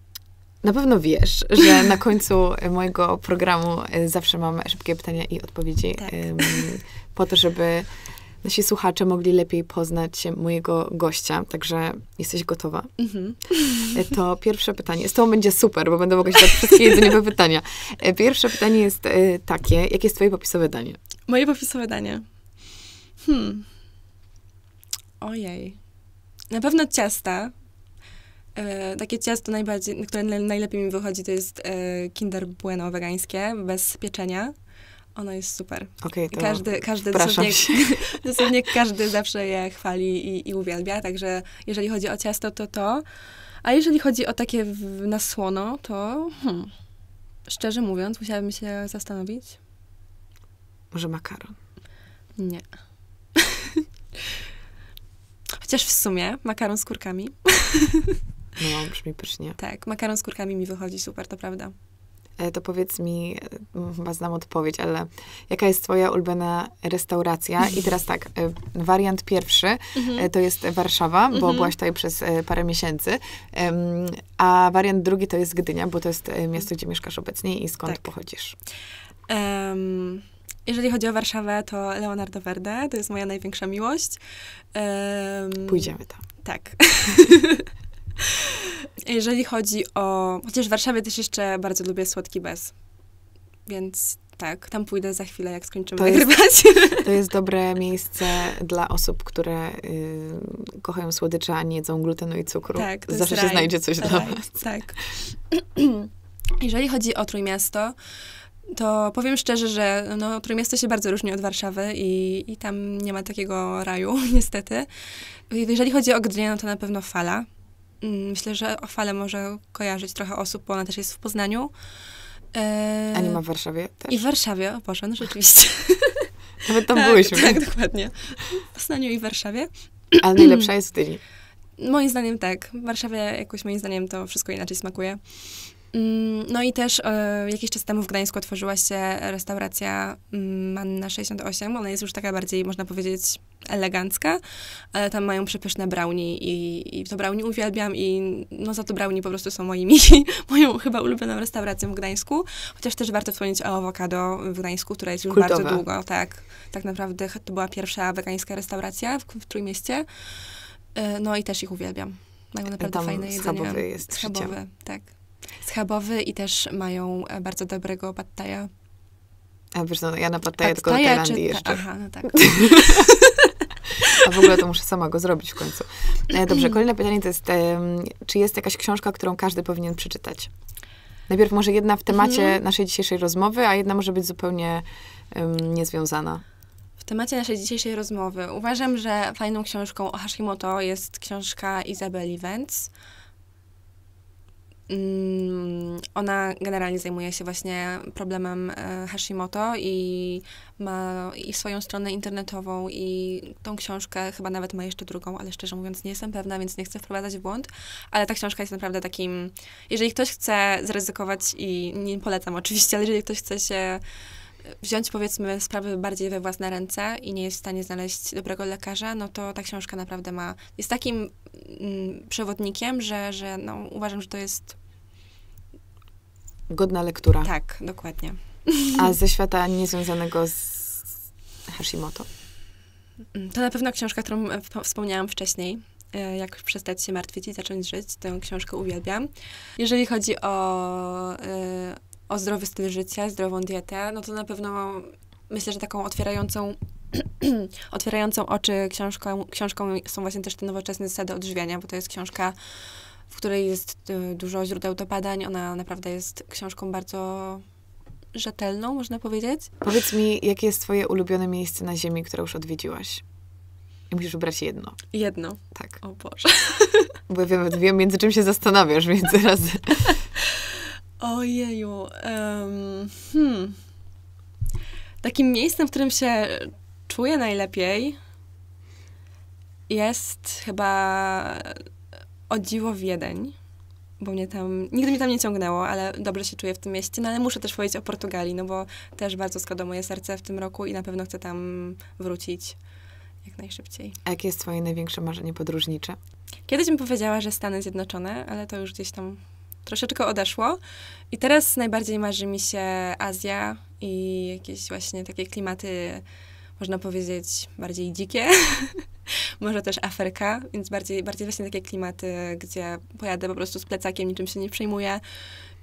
Na pewno wiesz, że na końcu mojego programu zawsze mam szybkie pytania i odpowiedzi, tak, po to, żeby nasi słuchacze mogli lepiej poznać mojego gościa. Także jesteś gotowa? Mhm. To pierwsze pytanie. Z tobą będzie super, bo będę mogła się dać wszystkie jedzeniowe pytania. Pierwsze pytanie jest takie. Jakie jest twoje popisowe danie? Moje popisowe danie? Hmm. Ojej. Na pewno ciasta. E, takie ciasto, najbardziej, które najlepiej mi wychodzi, to jest e, Kinder Bueno wegańskie, bez pieczenia. Ono jest super. Okay, to każdy, każdy dosłownie, dosłownie każdy zawsze je chwali i, i uwielbia, także jeżeli chodzi o ciasto, to to. A jeżeli chodzi o takie w, na słono, to hmm, szczerze mówiąc, musiałabym się zastanowić. Może makaron? Nie. Chociaż w sumie makaron z kurkami. No, brzmi pysznie. Tak, makaron z kurkami mi wychodzi super, to prawda. E, to powiedz mi, chyba znam odpowiedź, ale jaka jest twoja ulubiona restauracja? I teraz tak, e, wariant pierwszy mm-hmm. e, to jest Warszawa, bo mm-hmm. byłaś tutaj przez e, parę miesięcy, e, a wariant drugi to jest Gdynia, bo to jest miasto, gdzie mieszkasz obecnie i skąd tak. pochodzisz? Um. Jeżeli chodzi o Warszawę, to Leonardo Verde, to jest moja największa miłość. Um, Pójdziemy tam. Tak. Jeżeli chodzi o... Chociaż w Warszawie też jeszcze bardzo lubię Słodki Bez. Więc tak, tam pójdę za chwilę, jak skończymy nagrywać. To jest dobre miejsce dla osób, które y, kochają słodycze, a nie jedzą glutenu i cukru. Tak, to zawsze jest się znajdzie coś raj. dla was. Tak. Jeżeli chodzi o Trójmiasto, to powiem szczerze, że no, Trójmiasto się bardzo różni od Warszawy i, i tam nie ma takiego raju, niestety. Jeżeli chodzi o Gdynię, no to na pewno Fala. Myślę, że o Falę może kojarzyć trochę osób, bo ona też jest w Poznaniu. E... A nie ma w Warszawie też? I w Warszawie, o Boże, no rzeczywiście. Nawet tam tak, byłyśmy. Tak, dokładnie. W Poznaniu i w Warszawie. Ale najlepsza jest w Gdyni. Moim zdaniem tak. W Warszawie jakoś moim zdaniem to wszystko inaczej smakuje. No i też e, jakiś czas temu w Gdańsku otworzyła się restauracja Manna sześćdziesiąt osiem. Ona jest już taka bardziej, można powiedzieć, elegancka, ale tam mają przepyszne brownie i, i to brownie uwielbiam i no za to brownie po prostu są moimi, moją chyba ulubioną restauracją w Gdańsku. Chociaż też warto wspomnieć o Awokado w Gdańsku, która jest już kultowa. Bardzo długo. Tak, tak naprawdę to była pierwsza wegańska restauracja w, w Trójmieście. E, no i też ich uwielbiam. Mają naprawdę tam fajne jedzenie. Schabowy jest schabowy, życiem. Tak. Schabowy i też mają bardzo dobrego pad thaja. A wiesz, no, ja na pad thaja tylko w Tajlandii jeszcze. Ta, aha, no tak. A w ogóle to muszę sama go zrobić w końcu. E, dobrze, kolejne pytanie to jest, e, czy jest jakaś książka, którą każdy powinien przeczytać? Najpierw może jedna w temacie mhm. naszej dzisiejszej rozmowy, a jedna może być zupełnie um, niezwiązana. W temacie naszej dzisiejszej rozmowy uważam, że fajną książką o Hashimoto jest książka Izabeli Wenz. Mm, ona generalnie zajmuje się właśnie problemem e, Hashimoto i ma i swoją stronę internetową i tą książkę, chyba nawet ma jeszcze drugą, ale szczerze mówiąc nie jestem pewna, więc nie chcę wprowadzać w błąd, ale ta książka jest naprawdę takim, jeżeli ktoś chce zaryzykować i nie polecam oczywiście, ale jeżeli ktoś chce się wziąć, powiedzmy, sprawy bardziej we własne ręce i nie jest w stanie znaleźć dobrego lekarza, no to ta książka naprawdę ma, jest takim mm, przewodnikiem, że, że no, uważam, że to jest... Godna lektura. Tak, dokładnie. A ze świata niezwiązanego z Hashimoto? To na pewno książka, którą wspomniałam wcześniej, Jak przestać się martwić i zacząć żyć. Tę książkę uwielbiam. Jeżeli chodzi o, o zdrowy styl życia, zdrową dietę, no to na pewno myślę, że taką otwierającą, otwierającą oczy książką, książką są właśnie też te nowoczesne zasady odżywiania, bo to jest książka, w której jest dużo źródeł do badań. Ona naprawdę jest książką bardzo rzetelną, można powiedzieć. Powiedz mi, jakie jest twoje ulubione miejsce na ziemi, które już odwiedziłaś? I musisz wybrać jedno. Jedno? Tak. O Boże. Bo wiem, wiem między czym się zastanawiasz, między razy. Ojeju. Um, hmm. Takim miejscem, w którym się czuję najlepiej, jest chyba o dziwo Wiedeń. Bo mnie tam, nigdy mnie tam nie ciągnęło, ale dobrze się czuję w tym mieście. No ale muszę też powiedzieć o Portugalii, no bo też bardzo skradło moje serce w tym roku i na pewno chcę tam wrócić jak najszybciej. A jakie jest twoje największe marzenie podróżnicze? Kiedyś bym powiedziała, że Stany Zjednoczone, ale to już gdzieś tam troszeczkę odeszło. I teraz najbardziej marzy mi się Azja i jakieś właśnie takie klimaty, można powiedzieć, bardziej dzikie. Może też Afryka, więc bardziej, bardziej właśnie takie klimaty, gdzie pojadę po prostu z plecakiem, niczym się nie przejmuję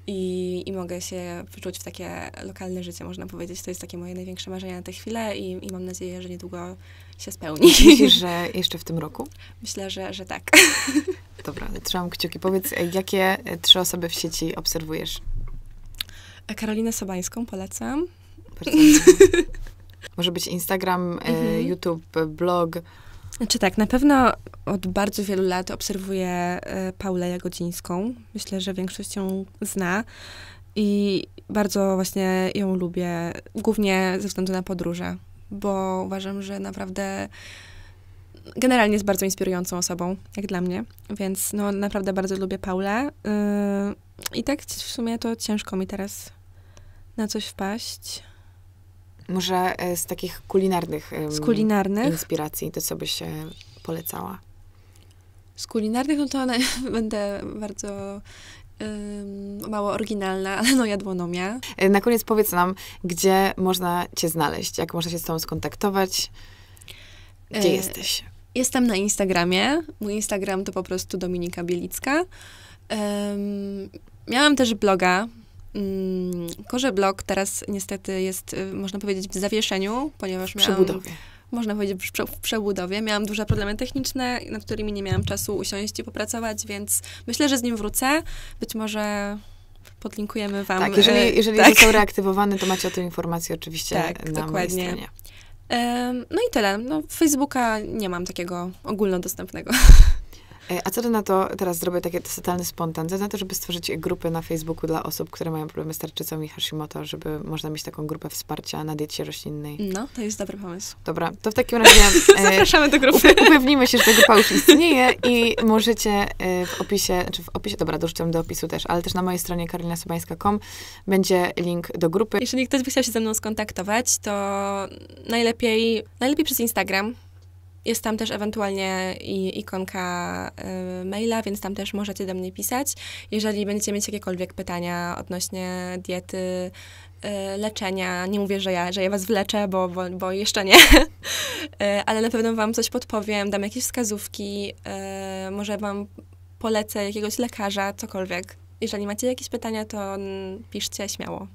i, i mogę się wyczuć w takie lokalne życie, można powiedzieć. To jest takie moje największe marzenie na tę chwilę i, i mam nadzieję, że niedługo się spełni. Myślisz, że jeszcze w tym roku? Myślę, że, że tak. Dobra, trzymam kciuki. Powiedz, jakie trzy osoby w sieci obserwujesz? Karolinę Sobańską polecam. Bardzo Może być Instagram, mhm. YouTube, blog. Znaczy tak, na pewno od bardzo wielu lat obserwuję Paulę Jagodzińską. Myślę, że większość ją zna i bardzo właśnie ją lubię, głównie ze względu na podróże, bo uważam, że naprawdę generalnie jest bardzo inspirującą osobą, jak dla mnie, więc no naprawdę bardzo lubię Paulę i tak w sumie to ciężko mi teraz na coś wpaść. Może z takich kulinarnych, z kulinarnych inspiracji, to co byś polecała? Z kulinarnych, no to one, będę bardzo um, mało oryginalna, ale no Jadłonomia. Na koniec powiedz nam, gdzie można cię znaleźć, jak można się z tobą skontaktować, gdzie e, jesteś? Jestem na Instagramie. Mój Instagram to po prostu Dominika Bielicka. Um, miałam też bloga. Korze blog teraz niestety jest, można powiedzieć, w zawieszeniu, ponieważ miałam... W przebudowie. Można powiedzieć, w przebudowie. Miałam duże problemy techniczne, nad którymi nie miałam czasu usiąść i popracować, więc myślę, że z nim wrócę. Być może podlinkujemy wam... Tak, jeżeli, jeżeli tak. został reaktywowany, to macie o tym informację oczywiście tak, na mojej stronie. No i tyle. No, Facebooka nie mam takiego ogólnodostępnego. A co ty na to, teraz zrobię taki totalny spontan, co na to, żeby stworzyć grupy na Facebooku dla osób, które mają problemy z tarczycą i Hashimoto, żeby można mieć taką grupę wsparcia na diecie roślinnej? No, to jest dobry pomysł. Dobra, to w takim razie... Zapraszamy do grupy. Upewnimy się, że ta grupa już istnieje i możecie w opisie, znaczy w opisie, dobra, dorzucam do opisu też, ale też na mojej stronie karolina sobańska kropka com będzie link do grupy. Jeżeli ktoś by chciał się ze mną skontaktować, to najlepiej, najlepiej przez Instagram. Jest tam też ewentualnie i ikonka y, maila, więc tam też możecie do mnie pisać. Jeżeli będziecie mieć jakiekolwiek pytania odnośnie diety, y, leczenia, nie mówię, że ja, że ja was wleczę, bo, bo, bo jeszcze nie, y, ale na pewno wam coś podpowiem, dam jakieś wskazówki, y, może wam polecę jakiegoś lekarza, cokolwiek. Jeżeli macie jakieś pytania, to piszcie śmiało.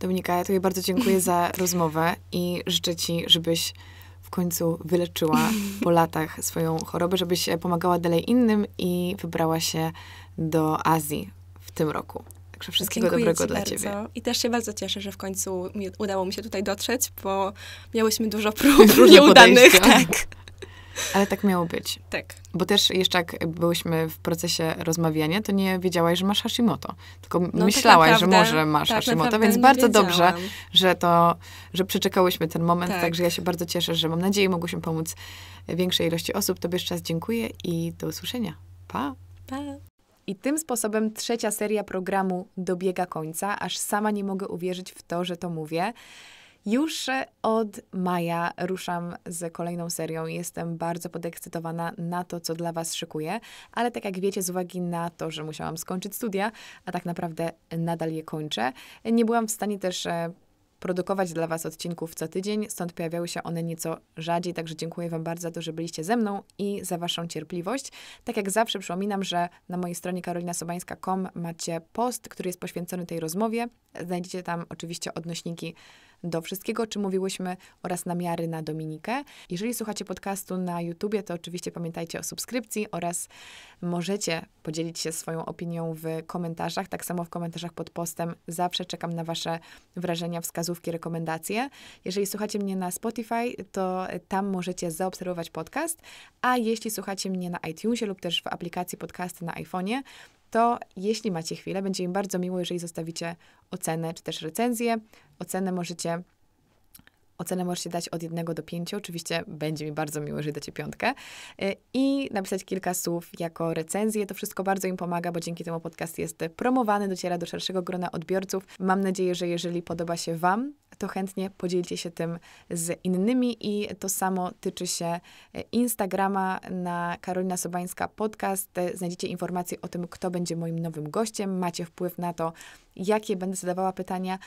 Dominika, ja tobie bardzo dziękuję za rozmowę i życzę ci, żebyś w końcu wyleczyła po latach swoją chorobę, żebyś pomagała dalej innym i wybrała się do Azji w tym roku. Także wszystkiego Dziękuję dobrego dla bardzo. Ciebie. I też się bardzo cieszę, że w końcu mi, udało mi się tutaj dotrzeć, bo miałyśmy dużo prób nieudanych. Tak. Ale tak miało być. Tak. Bo też jeszcze jak byłyśmy w procesie rozmawiania, to nie wiedziałaś, że masz Hashimoto. Tylko no, myślałaś, tak naprawdę, że może masz tak Hashimoto, więc bardzo wiedziałam. Dobrze, że to, że przeczekałyśmy ten moment. Tak. Także ja się bardzo cieszę, że mam nadzieję, mogłyśmy pomóc większej ilości osób. Tobie jeszcze raz dziękuję i do usłyszenia. Pa! Pa! I tym sposobem trzecia seria programu dobiega końca. Aż sama nie mogę uwierzyć w to, że to mówię. Już od maja ruszam z kolejną serią. Jestem bardzo podekscytowana na to, co dla was szykuję, ale tak jak wiecie, z uwagi na to, że musiałam skończyć studia, a tak naprawdę nadal je kończę, nie byłam w stanie też produkować dla was odcinków co tydzień, stąd pojawiały się one nieco rzadziej, także dziękuję wam bardzo za to, że byliście ze mną i za waszą cierpliwość. Tak jak zawsze przypominam, że na mojej stronie karolina sobańska kropka com macie post, który jest poświęcony tej rozmowie. Znajdziecie tam oczywiście odnośniki do wszystkiego, o czym mówiłyśmy, oraz namiary na Dominikę. Jeżeli słuchacie podcastu na YouTubie, to oczywiście pamiętajcie o subskrypcji oraz możecie podzielić się swoją opinią w komentarzach. Tak samo w komentarzach pod postem zawsze czekam na wasze wrażenia, wskazówki, rekomendacje. Jeżeli słuchacie mnie na Spotify, to tam możecie zaobserwować podcast, a jeśli słuchacie mnie na iTunesie lub też w aplikacji podcasty na iPhonie, to jeśli macie chwilę, będzie im bardzo miło, jeżeli zostawicie ocenę czy też recenzję. Ocenę możecie, ocenę możecie dać od jednego do pięciu. Oczywiście będzie mi bardzo miło, jeżeli dacie piątkę. I napisać kilka słów jako recenzję. To wszystko bardzo im pomaga, bo dzięki temu podcast jest promowany, dociera do szerszego grona odbiorców. Mam nadzieję, że jeżeli podoba się wam, to chętnie podzielcie się tym z innymi i to samo tyczy się Instagrama na Karolina Sobańska Podcast. Znajdziecie informacje o tym, kto będzie moim nowym gościem. Macie wpływ na to, jakie będę zadawała pytania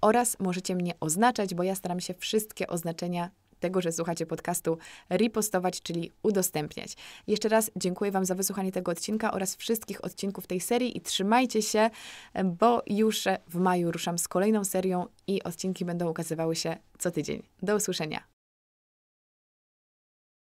oraz możecie mnie oznaczać, bo ja staram się wszystkie oznaczenia tego, że słuchacie podcastu, repostować, czyli udostępniać. Jeszcze raz dziękuję wam za wysłuchanie tego odcinka oraz wszystkich odcinków tej serii i trzymajcie się, bo już w maju ruszam z kolejną serią i odcinki będą ukazywały się co tydzień. Do usłyszenia.